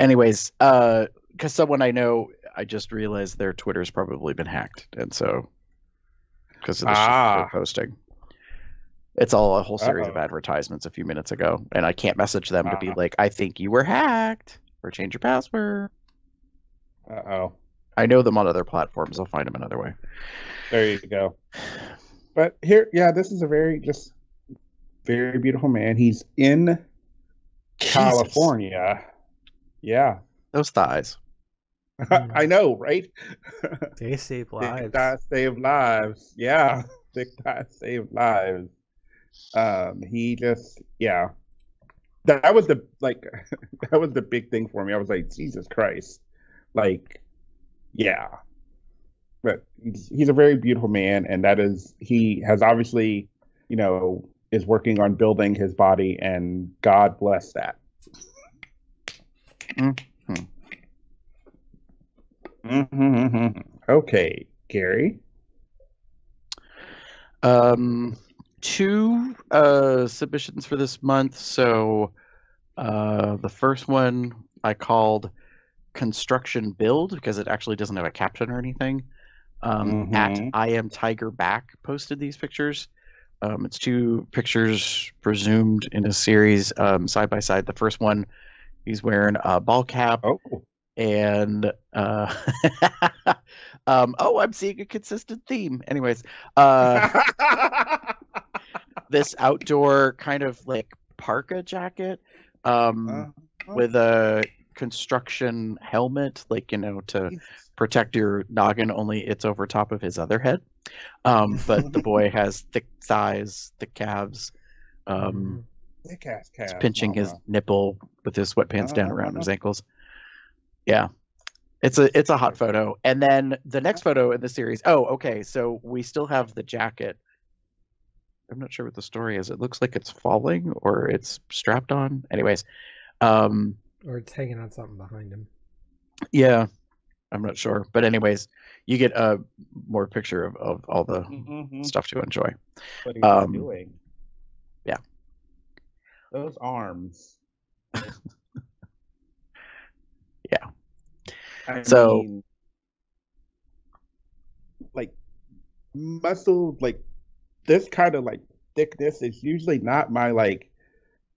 Anyways, because someone I know, I just realized their Twitter's probably been hacked, and so because of the shit they're posting. It's all a whole series of advertisements a few minutes ago, and I can't message them to be like, I think you were hacked, or change your password. Uh-oh. I know them on other platforms. I'll find them another way. There you go. But here, yeah, this is a very, just very beautiful man. He's in California. Yeah. Those thighs. I know, right? They save lives. Thick thighs save lives. Yeah. Thick thighs save lives. He just, yeah, that was the, like, that was the big thing for me. I was like, Jesus Christ, like, yeah, but he's a very beautiful man, and that is, he has obviously, you know, is working on building his body, and God bless that. Okay, Gary. Two submissions for this month. So the first one I called Construction Build because it actually doesn't have a caption or anything. At I Am Tiger Back posted these pictures. It's two pictures presumed in a series side by side. The first one, he's wearing a ball cap. Oh. And oh, I'm seeing a consistent theme. Anyways, this outdoor kind of like parka jacket with a construction helmet, like, you know, to protect your noggin, only it's over top of his other head. But the boy has thick thighs, thick calves. Thick ass calves. He's pinching his nipple with his sweatpants down around his ankles. Yeah, it's a hot photo. And then the next photo in the series. Oh, okay. So we still have the jacket. I'm not sure what the story is. It looks like it's falling or it's strapped on. Anyways, or it's hanging on something behind him. Yeah, I'm not sure. But anyways, you get a more picture of all the stuff to enjoy. What are you doing? Yeah. Those arms. Yeah. I mean, like muscle, like this kind of like thickness is usually not my like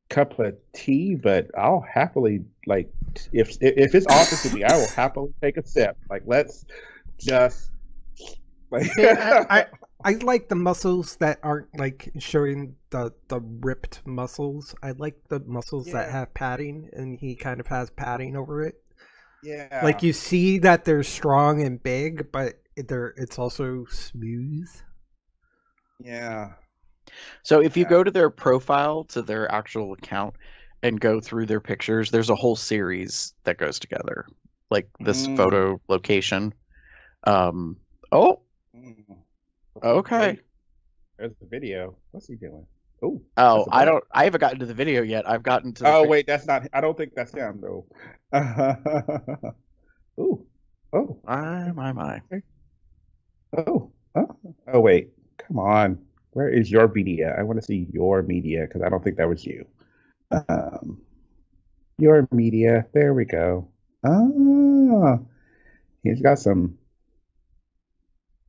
cup of tea, but I'll happily like if it's offered to me, I will happily take a sip. Like let's just like yeah, I like the muscles that aren't like showing the ripped muscles. I like the muscles that have padding, and he kind of has padding over it. Yeah, like you see that they're strong and big, but it's also smooth. Yeah. So if you go to their profile, to their actual account, and go through their pictures, there's a whole series that goes together, like this photo location. Okay. There's the video. What's he doing? Ooh, oh, I haven't gotten to the video yet. I've gotten to. Oh wait, that's not. I don't think that's him though. Ooh. Oh. My. Oh wait. Come on. Where is your media? I want to see your media because I don't think that was you. Your media. There we go. Ah. He's got some.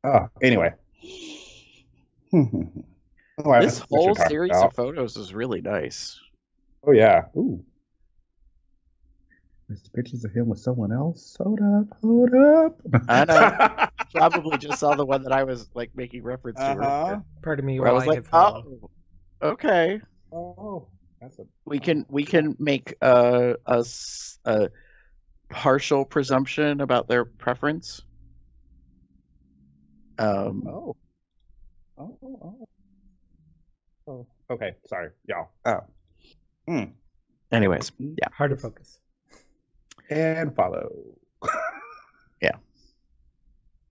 Oh. Anyway. Oh, this whole series of photos is really nice. Oh yeah. Ooh. There's pictures of him with someone else. Hold up. I know. Probably just saw the one that I was like making reference to. Earlier. Pardon me. Where I was like, okay. Oh, that's a. We can make a partial presumption about their preference. Oh, okay. Sorry, y'all. Anyways, yeah. Hard to focus. And follow. Yeah.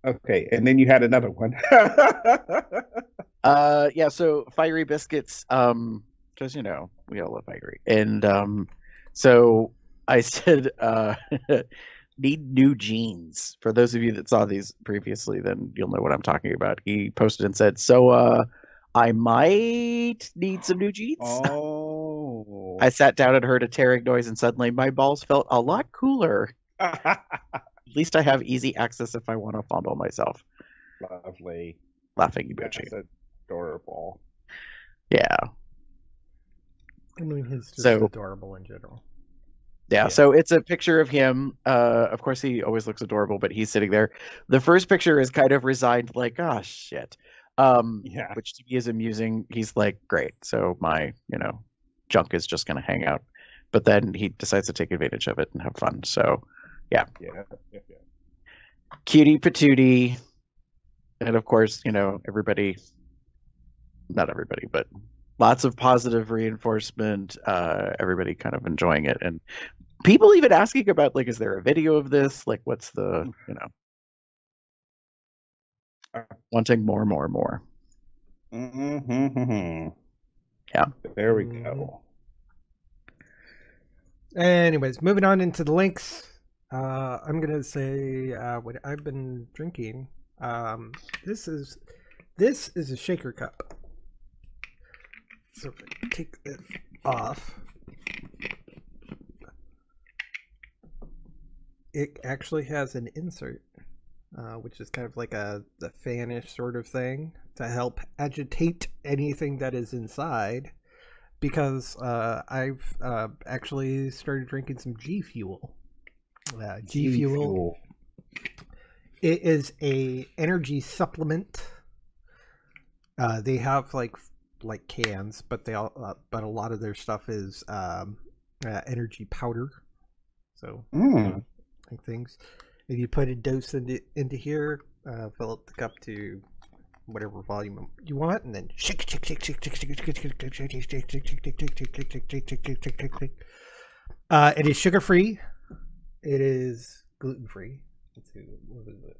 Okay, and then you had another one. Yeah. So Fiery Biscuits, because we all love Fiery, and so I said, need new jeans. For those of you that saw these previously, then you'll know what I'm talking about. He posted and said, so I might need some new jeans. Oh. I sat down and heard a tearing noise, and suddenly my balls felt a lot cooler. At least I have easy access if I want to fondle myself. Lovely. Laughing emoji. That's adorable. Yeah. I mean, he's just adorable in general. Yeah, so it's a picture of him. Of course, he always looks adorable, but he's sitting there. The first picture is kind of resigned, like, oh, shit. Which to me is amusing. He's like, great, so my junk is just gonna hang out, but then he decides to take advantage of it and have fun. So yeah. Cutie patootie. And of course, everybody, not everybody, but lots of positive reinforcement, everybody kind of enjoying it, and people even asking about, like, is there a video of this, like, what's the wanting more. Yeah, there we go. Anyways, moving on into the links. I'm gonna say what I've been drinking. This is a shaker cup, so if I take this off, it actually has an insert, which is kind of like a fan-ish sort of thing to help agitate anything that is inside, because I've actually started drinking some G Fuel. G Fuel. It is a energy supplement. They have like cans, but they all but a lot of their stuff is energy powder. So like things. If you put a dose into here, fill up the cup to whatever volume you want, and then shake. It is sugar free. It is gluten free. Let's see, what is it?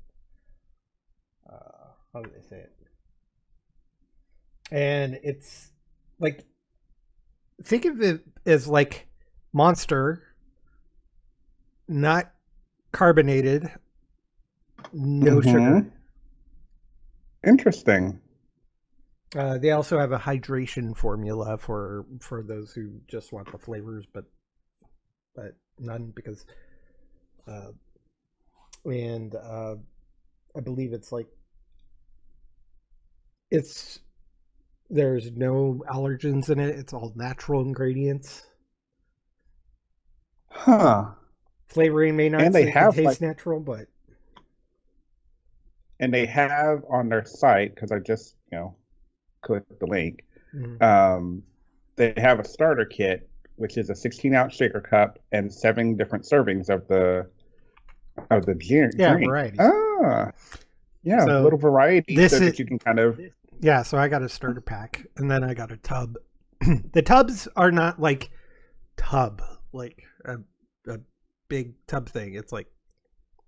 How do they say it? And it's like, think of it as like Monster, not carbonated, no sugar. Interesting. They also have a hydration formula for those who just want the flavors, but none, because and I believe it's like there's no allergens in it. It's all natural ingredients. Huh. Flavoring may not taste natural, but. And they have on their site, because I just, clicked the link. They have a starter kit, which is a 16-ounce shaker cup and 7 different servings of the drink. Yeah, variety. Ah, yeah, so a little variety that you can kind of. Yeah, so I got a starter pack, and then I got a tub. The tubs are not like a big tub thing. It's like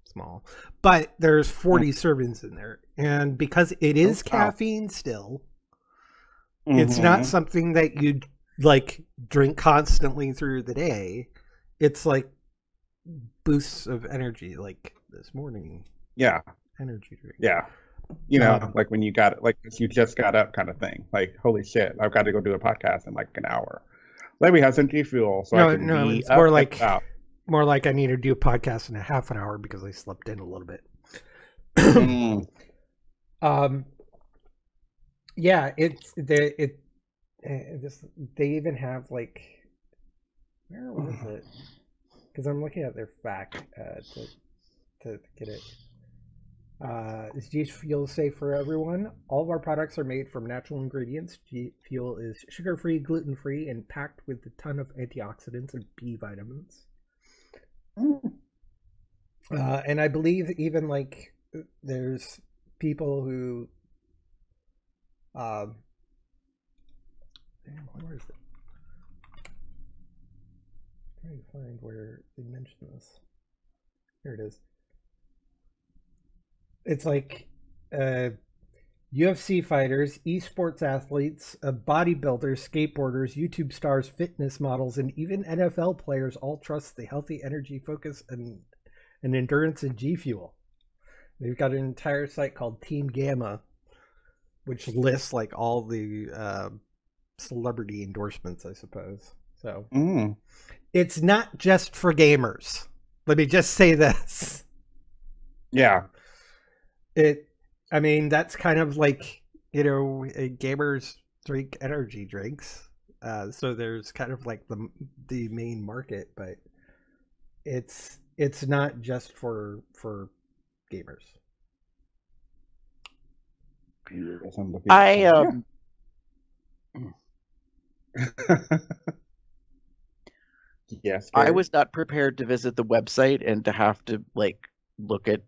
small, but there's 40 servings in there, and because it is caffeine still, it's not something that you like drink constantly through the day. It's like boosts of energy, like this morning. Yeah, energy drink. Yeah. You know, like when you got you just got up kind of thing. Like, holy shit, I've got to go do a podcast in like an hour. Let me have some G Fuel. So it's more like I need to do a podcast in a half an hour because I slept in a little bit. Yeah, they even have like, where was it? Because I'm looking at their fact to get it. Is G Fuel safe for everyone? All of our products are made from natural ingredients. G Fuel is sugar-free, gluten-free, and packed with a ton of antioxidants and B vitamins. And I believe even like there's people who where is it? I'm trying to find where they mentioned this. Here it is. It's like UFC fighters, esports athletes, bodybuilders, skateboarders, YouTube stars, fitness models, and even NFL players all trust the healthy energy focus and endurance in G Fuel. They've got an entire site called Team Gamma, which lists like all the celebrity endorsements, I suppose. So it's not just for gamers. Let me just say this. Yeah. I mean, that's kind of like, gamers drink energy drinks. So there's kind of like the main market, but it's not just for gamers. Yes, I was not prepared to visit the website and to have to like look at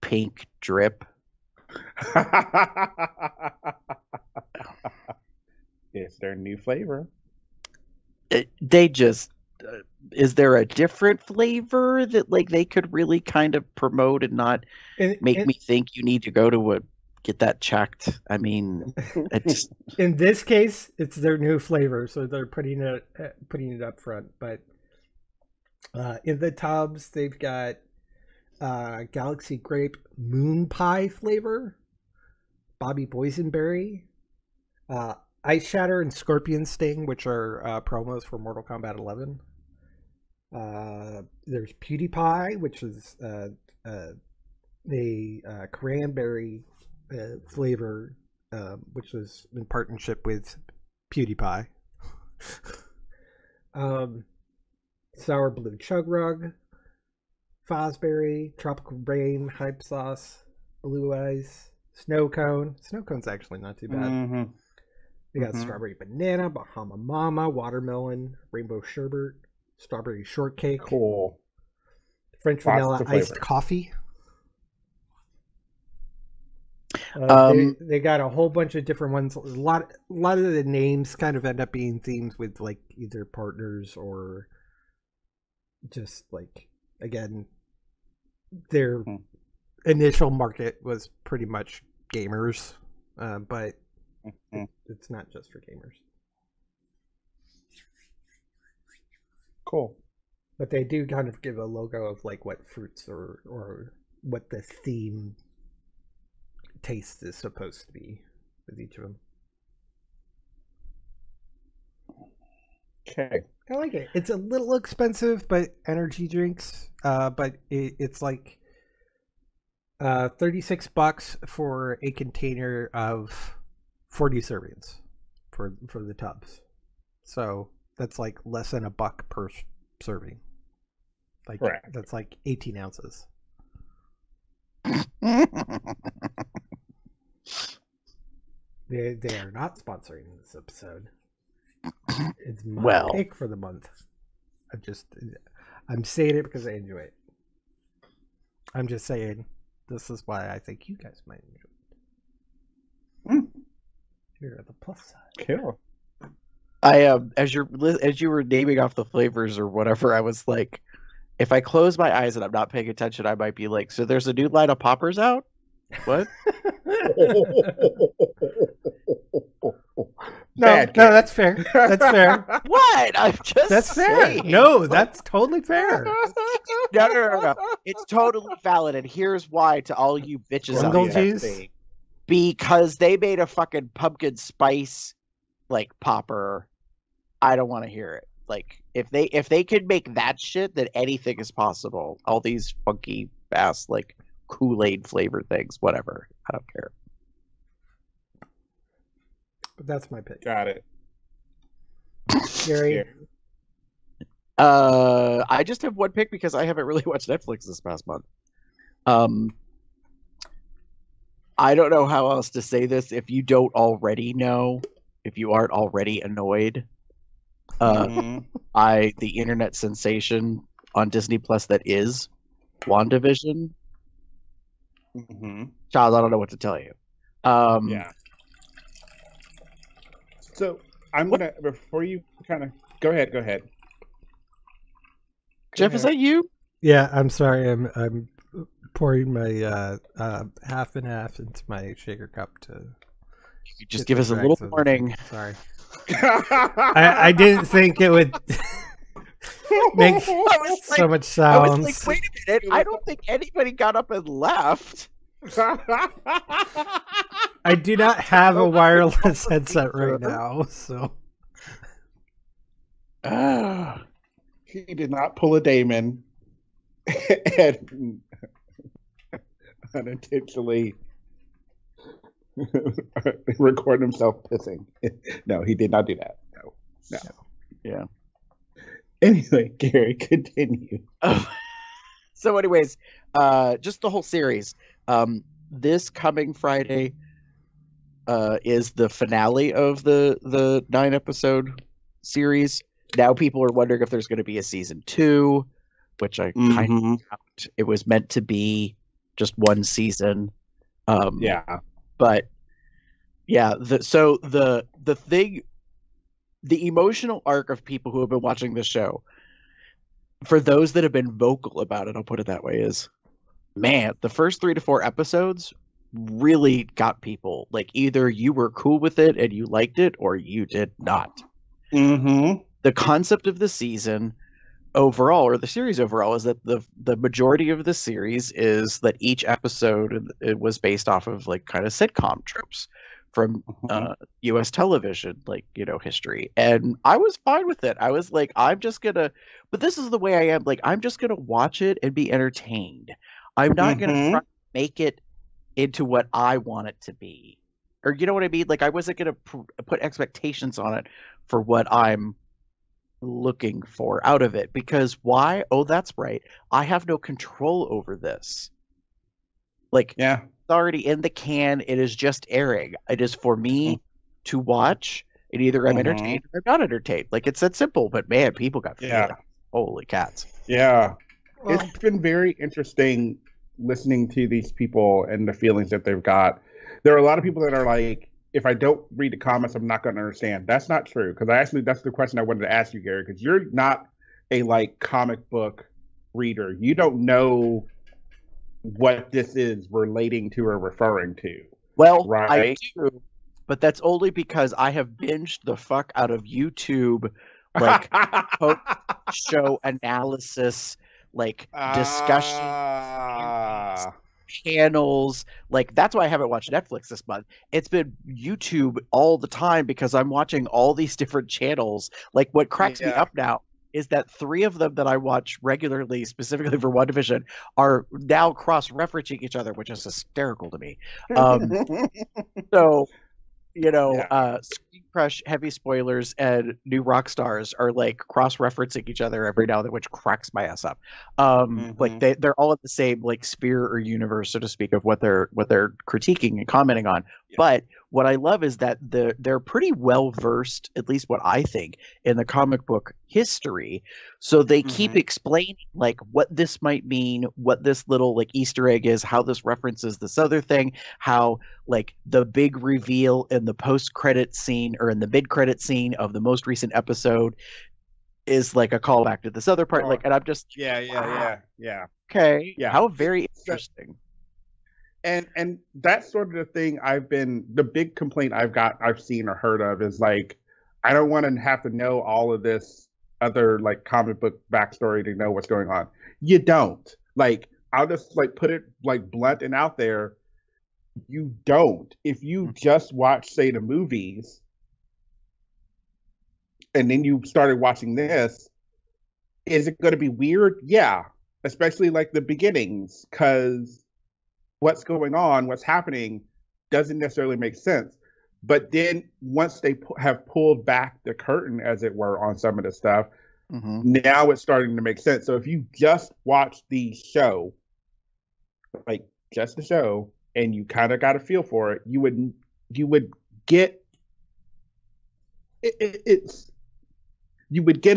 pink drip. It's their new flavor. Is there a different flavor that like they could really kind of promote and not make me think you need to go to get that checked? I mean, in this case, it's their new flavor, so they're putting it up front. But in the tubs, they've got Galaxy Grape Moon Pie flavor, Bobby Boysenberry, Ice Shatter and Scorpion Sting, which are promos for Mortal Kombat 11. There's PewDiePie, which is a cranberry flavor, which was in partnership with PewDiePie. Sour Blue Chug Rug, Fosberry, Tropical Rain, Hype Sauce, Blue Eyes, Snow Cone. Snow Cone's actually not too bad. They got Strawberry Banana, Bahama Mama, Watermelon, Rainbow Sherbet, Strawberry Shortcake. Cool. French Vanilla Iced Coffee. They got a whole bunch of different ones. A lot of the names kind of end up being themes with like either partners or just like, again, their initial market was pretty much gamers, but it's not just for gamers. Cool. But they do kind of give a logo of like what fruits or what the theme taste is supposed to be with each of them. Okay. I like it. It's a little expensive, but energy drinks. But it's like $36 for a container of 40 servings for the tubs. So that's like less than $1 per serving. Like correct. That's like 18 ounces. They are not sponsoring this episode. It's my pick for the month. I'm saying it because I enjoy it. I'm just saying this is why I think you guys might enjoy it. You're at the plus side. Cool. I as you were naming off the flavors or whatever, I was like, if I close my eyes and I'm not paying attention, I might be like, so there's a new line of poppers out? What? No, that's fair. That's fair. What? I'm just saying. Fair. No, that's totally fair. No. It's totally valid, and here's why to all you bitches out there. Because they made a fucking pumpkin spice like popper. I don't want to hear it. Like if they could make that shit, then anything is possible. All these funky ass like Kool-Aid flavored things, whatever. I don't care. But that's my pick. Got it. Gary. I just have one pick because I haven't really watched Netflix this past month. I don't know how else to say this. If you don't already know, if you aren't already annoyed by the internet sensation on Disney Plus that is WandaVision. Mm-hmm. Child, I don't know what to tell you. Yeah. So I'm going to, before you kind of, go ahead. Jeff, is that you? Yeah, I'm sorry. I'm pouring my half and half into my shaker cup to. You just give us a little warning. Sorry. I didn't think it would make so much sound. I was like, wait a minute. I don't think anybody got up and left. I do not have a wireless headset right now, so he did not pull a Damon and unintentionally record himself pissing. No, he did not do that. No. Yeah. Anyway, Gary, continue. So, anyways, just the whole series. This coming Friday is the finale of the 9-episode series. Now people are wondering if there's going to be a season 2, which I kind of doubt. It was meant to be just one season. But yeah, the emotional arc of people who have been watching this show, for those that have been vocal about it, I'll put it that way, is, man, the first 3 to 4 episodes really got people. Like, either you were cool with it and you liked it, or you did not. Mm-hmm. The concept of the season overall, or the series overall, is that the majority of the series is that each episode it was based off of, like, kind of sitcom tropes from U.S. television, like, you know, history. And I was fine with it. I was like, I'm just going to – but this is the way I am. Like, I'm just going to watch it and be entertained. I'm not going to try to make it into what I want it to be. Or, you know what I mean? Like, I wasn't going to put expectations on it for what I'm looking for out of it. Because why? Oh, that's right. I have no control over this. Like, yeah, it's already in the can. It is just airing. It is for me to watch. And either I'm entertained or I'm not entertained. Like, it's that simple. But, man, people got fed up. Holy cats. Yeah. It's been very interesting listening to these people and the feelings that they've got. There are a lot of people that are like, if I don't read the comments, I'm not going to understand. That's not true. Because I actually, that's the question I wanted to ask you, Gary, because you're not a, like, comic book reader. You don't know what this is relating to or referring to. Well, right? I do, but that's only because I have binged the fuck out of YouTube, like, show analysis like discussions, panels. Like, that's why I haven't watched Netflix this month. It's been YouTube all the time because I'm watching all these different channels. Like, what cracks me up now is that three of them that I watch regularly, specifically for WandaVision, are now cross-referencing each other, which is hysterical to me. So, you know, Screen Crush, Heavy Spoilers, and New Rock Stars are like cross-referencing each other every now and then, which cracks my ass up. Like they're all at the same like sphere or universe, so to speak, of what they're critiquing and commenting on. Yeah. But what I love is that they're pretty well versed, at least what I think, in the comic book history. So they keep explaining like what this might mean, what this little like Easter egg is, how this references this other thing, how like the big reveal in the post-credit scene or in the mid-credit scene of the most recent episode is like a callback to this other part. And I'm just how very interesting. And that's sort of the thing the big complaint I've seen or heard of is like, I don't want to have to know all of this other like comic book backstory to know what's going on. You don't. Like, I'll just like put it like blunt and out there. You don't. If you just watch, say, the movies and then you started watching this, is it going to be weird? Yeah. Especially like the beginnings, because what's going on, what's happening, doesn't necessarily make sense. But then once they have pulled back the curtain, as it were, on some of the stuff, now it's starting to make sense. So if you just watch the show, like just the show, and you kind of got a feel for it, you would get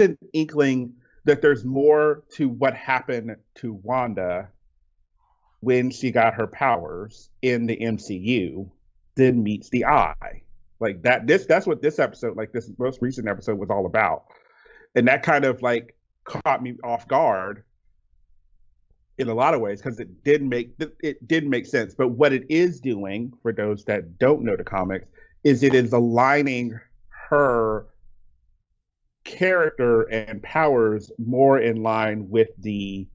an inkling that there's more to what happened to Wanda when she got her powers in the MCU then meets the eye. Like that's what this episode, like this most recent episode, was all about. And that kind of like caught me off guard in a lot of ways, because it didn't make sense. But what it is doing, for those that don't know the comics, is it is aligning her character and powers more in line with the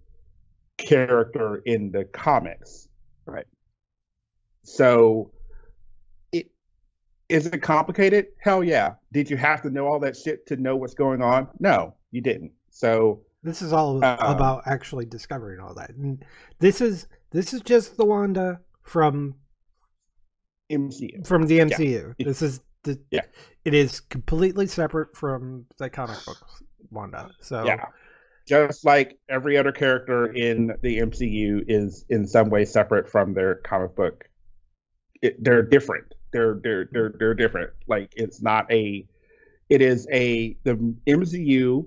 character in the comics, right? So is it complicated? Hell yeah. Did you have to know all that shit to know what's going on? No, you didn't. So this is all about actually discovering all that. And this is just the Wanda from the MCU. Yeah. It is completely separate from the comic book Wanda. So yeah. Just like every other character in the MCU is in some way separate from their comic book. They're different. They're different. Like, it's not a. It is a. The MCU,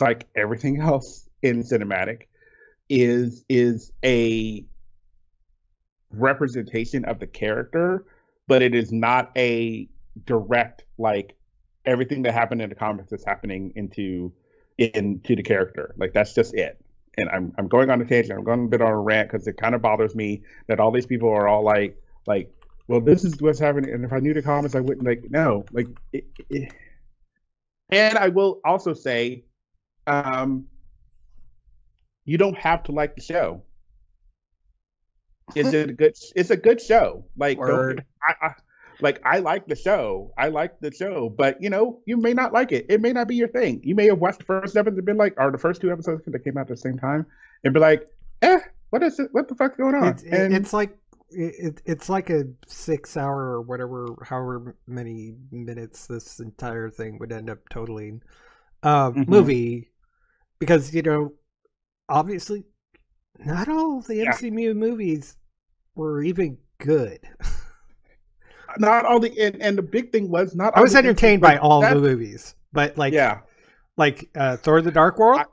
like everything else in cinematic, is a representation of the character, but it is not a direct like everything that happened in the comics is happening into the character. Like, that's just it. And I'm going on a tangent. I'm going a bit on a rant because it kind of bothers me that all these people are all like, well, this is what's happening, and if I knew the comments, I wouldn't. Like, no. Like, and I will also say, you don't have to like the show. Is it a good? It's a good show. Like, word. I like the show. I like the show, but you know, you may not like it. It may not be your thing. You may have watched the first episode and been like, or the first two episodes that came out at the same time, and be like, what is it? What the fuck's going on? It's like a 6 hour or whatever, however many minutes this entire thing would end up totaling movie, because, you know, obviously, not all the MCU movies were even good. Not all the and the big thing was not. I was entertained by all the movies, but Thor: The Dark World,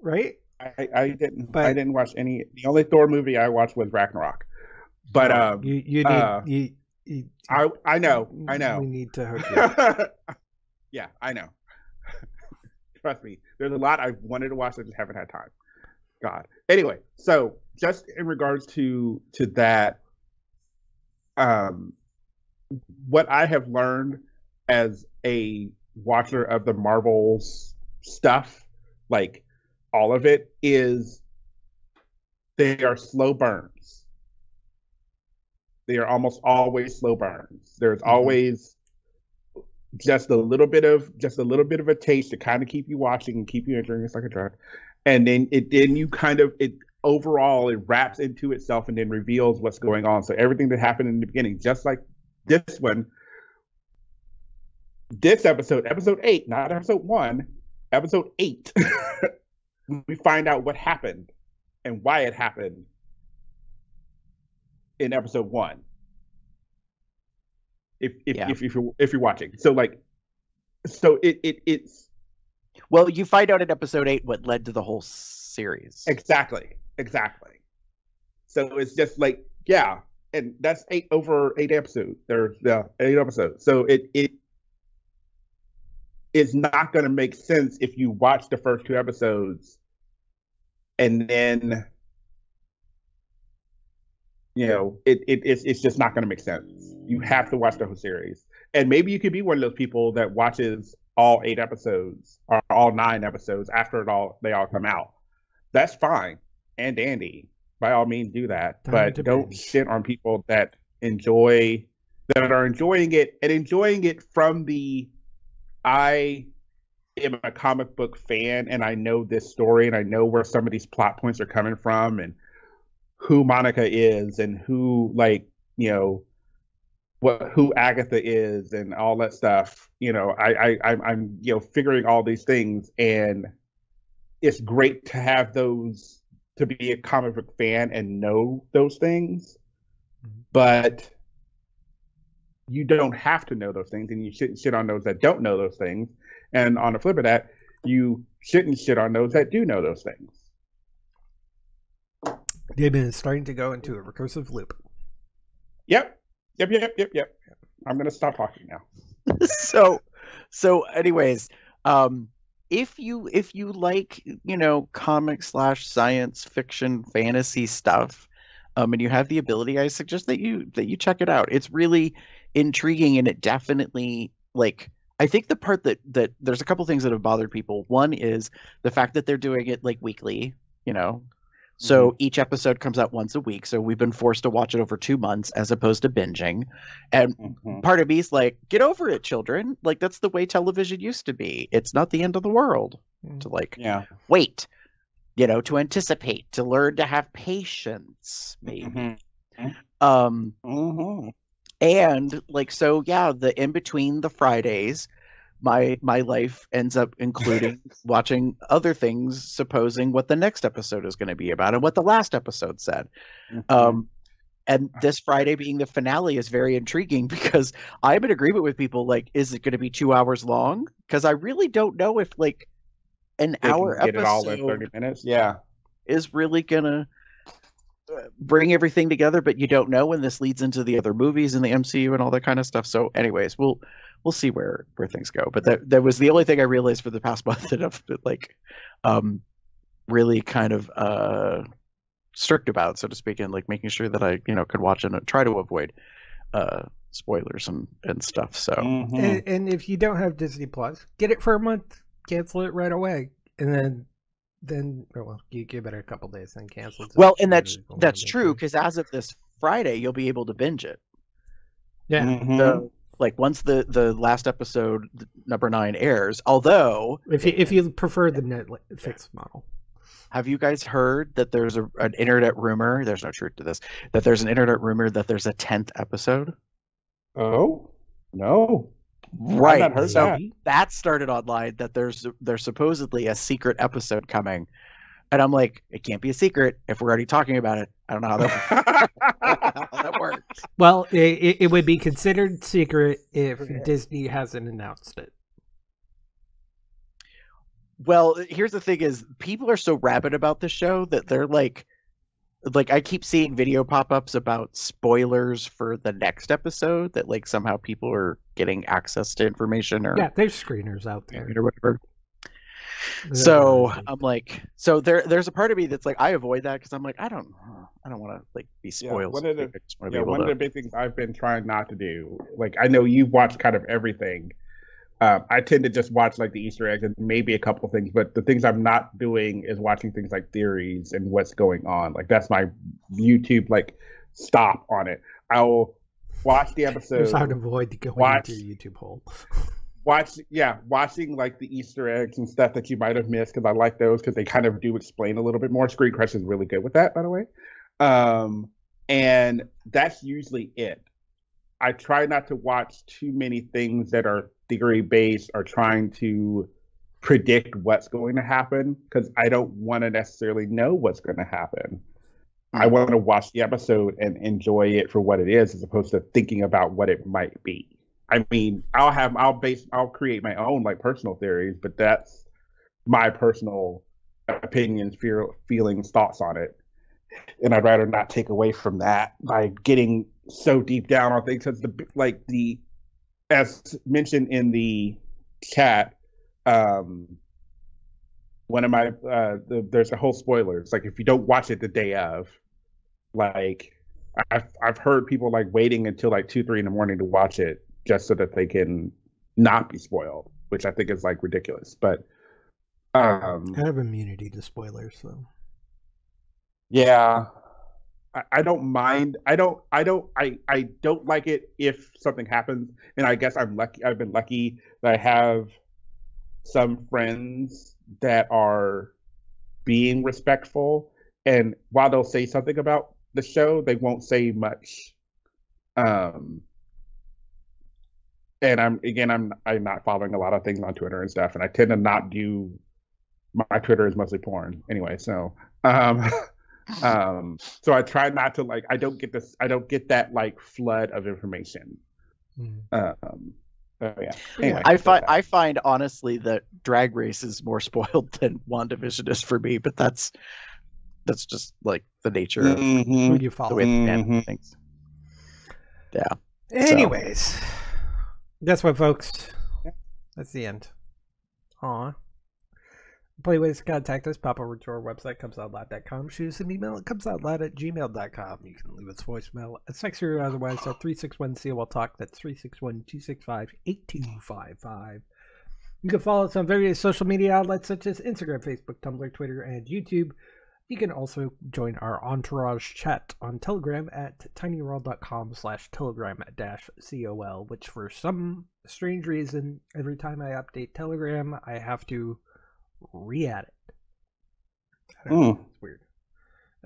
right? I didn't watch any. The only Thor movie I watched was Ragnarok. But I know. We need to hook you up. Yeah, I know. Trust me, there's a lot I've wanted to watch that just haven't had time. God. Anyway, so just in regards to that. What I have learned as a watcher of the Marvel's stuff like all of it, is they are slow burns. They are almost always slow burns. There's always just a little bit of a taste to kind of keep you watching and keep you entering. It's like a drug, and then overall it wraps into itself and then reveals what's going on. So everything that happened in the beginning, just like this one, this episode 8, not episode 1, episode 8, we find out what happened and why it happened in episode 1. If you're watching, so it's. Well, you find out in episode 8 what led to the whole series. Exactly. So it's just like, yeah, and that's 8 over 8 episodes. There's 8 episodes. So it is not going to make sense if you watch the first 2 episodes, and then it's just not going to make sense. You have to watch the whole series, and maybe you could be one of those people that watches all 8 episodes or all 9 episodes after they all come out. That's fine and dandy. By all means, do that, but don't shit on people that are enjoying it and enjoying it from the I am a comic book fan and I know this story and I know where some of these plot points are coming from and who Monica is and who Agatha is and all that stuff. I'm figuring all these things, and it's great to have those, to be a comic book fan and know those things, but you don't have to know those things, and you shouldn't shit on those that don't know those things. And on the flip of that, you shouldn't shit on those that do know those things. They've been starting to go into a recursive loop. Yep. I'm going to stop talking now. So anyways, if you like, comic / science fiction, fantasy stuff, and you have the ability, I suggest that you check it out. It's really intriguing, and it definitely, I think the part that there's a couple things that have bothered people. One is the fact that they're doing it weekly, So each episode comes out once a week. So we've been forced to watch it over 2 months as opposed to binging. And part of me is like, get over it, children. That's the way television used to be. It's not the end of the world to wait, to anticipate, to learn to have patience, maybe. And the in between the Fridays, my life ends up including watching other things, supposing what the next episode is going to be about and what the last episode said. And this Friday being the finale is very intriguing because I'm in agreement with people. Is it going to be 2 hours long? Because I really don't know if an hour episode it all in 30 minutes. Yeah, is really going to bring everything together, but you don't know, and this leads into the other movies and the MCU and all that kind of stuff. So anyways, we'll see where things go. But that was the only thing I realized for the past month, that I've been really kind of strict about, so to speak, and making sure that I could watch and try to avoid spoilers and stuff. So and if you don't have Disney Plus, get it for a month, cancel it right away, and then you give it a couple days and cancel it. Well, and that's true, because as of this Friday, you'll be able to binge it. Yeah. So, once the last episode, number 9, airs, although if you prefer the Netflix model. Have you guys heard that there's an internet rumor? There's no truth to this. That there's an internet rumor that there's a 10th episode. Oh no. Right, so that started online, that there's supposedly a secret episode coming, and I'm like, it can't be a secret if we're already talking about it. I don't know how that, how that works. Well, it would be considered secret if Disney hasn't announced it. Well, here's the thing: is people are so rabid about the show that they're like I keep seeing video pop-ups about spoilers for the next episode, that somehow people are getting access to information, or there's screeners out there or whatever. So I'm so there's a part of me that's I avoid that, because I'm I don't want to be spoiled. One of the big things I've been trying not to do, I know you've watched kind of everything, I tend to just watch like the Easter eggs and maybe a couple of things, but the things I'm not doing is watching things like theories and what's going on. Like that's my YouTube like stop on it. I will watch the episode. Here's how to avoid going into your YouTube hole. Watching like the Easter eggs and stuff that you might have missed, because I like those because they kind of do explain a little bit more. Screen Crush is really good with that, by the way. And that's usually it. I try not to watch too many things that are theory based or trying to predict what's going to happen, because I don't want to necessarily know what's going to happen. I want to watch the episode and enjoy it for what it is, as opposed to thinking about what it might be. I mean, I'll create my own like personal theories, but that's my personal opinions, feelings, thoughts on it. And I'd rather not take away from that by getting so deep down on things, because as mentioned in the chat, one of my there's a whole spoiler. It's like if you don't watch it the day of, like I've heard people like waiting until like 2-3 in the morning to watch it just so that they can not be spoiled, which I think is like ridiculous. But I have immunity to spoilers, so. Yeah, I don't mind. I don't like it if something happens, and I guess I'm lucky. I've been lucky that I have some friends that are being respectful, and while they'll say something about the show, they won't say much. And I'm not following a lot of things on Twitter and stuff, and I tend to not do. My Twitter is mostly porn anyway, so. So I try not to like. I don't get that like flood of information. Yeah. Anyway, I find honestly that Drag Race is more spoiled than WandaVision is for me, but that's just like the nature of who you follow and things. Yeah. Anyways, that's what, folks. That's the end. Aw. Playways to contact us, pop over to our website, comesoutloud.com. Shoot us an email at comesoutloud@gmail.com. You can leave us voicemail at 6 or otherwise at 361-COL-TALK. That's 361-265-8255. You can follow us on various social media outlets such as Instagram, Facebook, Tumblr, Twitter, and YouTube. You can also join our entourage chat on Telegram at tinyurl.com/telegram-col, which for some strange reason, every time I update Telegram, I have to re-add it. I don't know, it's weird.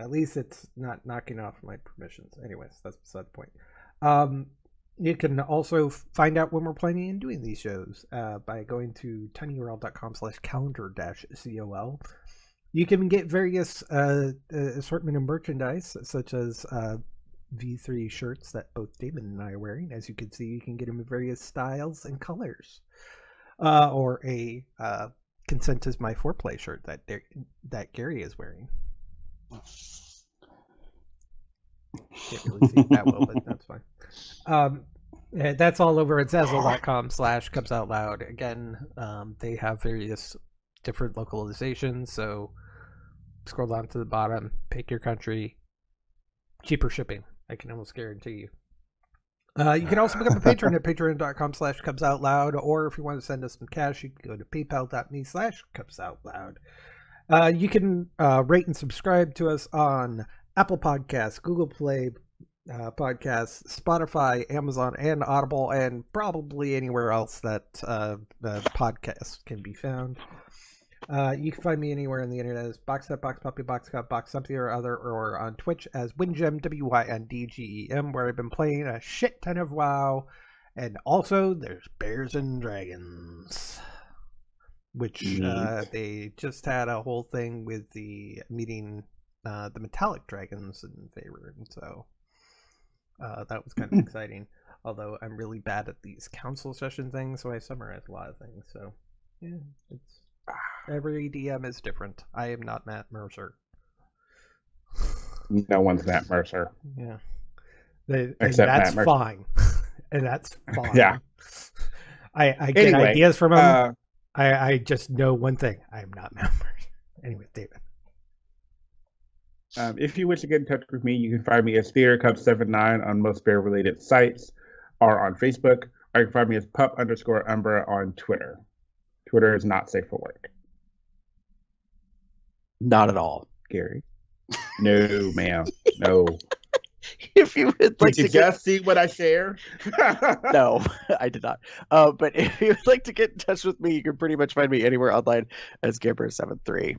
At least it's not knocking off my permissions. Anyways, that's beside the point. You can also find out when we're planning and doing these shows by going to tinyurl.com/calendar-col. You can get various assortment of merchandise, such as V3 shirts that both Damon and I are wearing. As you can see, you can get them in various styles and colors, or a Consent is my foreplay shirt that Gary is wearing. Can't really see it that well, but that's fine. That's all over at zazzle.com/Cubs Out Loud. Again, they have various different localizations, so scroll down to the bottom, pick your country, cheaper shipping. I can almost guarantee you. You can also become a patron at patreon.com/Cubs Out Loud, or if you want to send us some cash, you can go to paypal.me/Cubs Out Loud. You can rate and subscribe to us on Apple Podcasts, Google Play Podcasts, Spotify, Amazon, and Audible, and probably anywhere else that the podcast can be found. You can find me anywhere on the internet as BoxNet, BoxPuppy, BoxCop, Box something or other, or on Twitch as Wingem, WYNDGEM, where I've been playing a shit ton of WoW, and also there's Bears and Dragons, which they just had a whole thing with the meeting the metallic dragons in favor, and so that was kind of exciting. Although I'm really bad at these council session things, so I summarize a lot of things. So yeah, it's. Every DM is different. I am not Matt Mercer. No one's Matt Mercer. Yeah. Except that's Matt fine. And that's fine. Yeah. I get ideas from him. I just know one thing. I am not Matt Mercer. Anyway, David. If you wish to get in touch with me, you can find me as TheaterCub79 on most bear-related sites or on Facebook. I can find me as pup_umbra on Twitter. Twitter is not safe for work. Not at all, Gary. No, ma'am. No. If you would like see what I share? No, I did not. But if you would like to get in touch with me, you can pretty much find me anywhere online as Gamber73.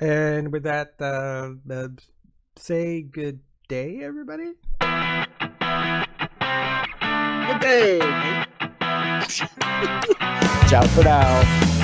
And with that, say good day, everybody. Good day. Ciao for now.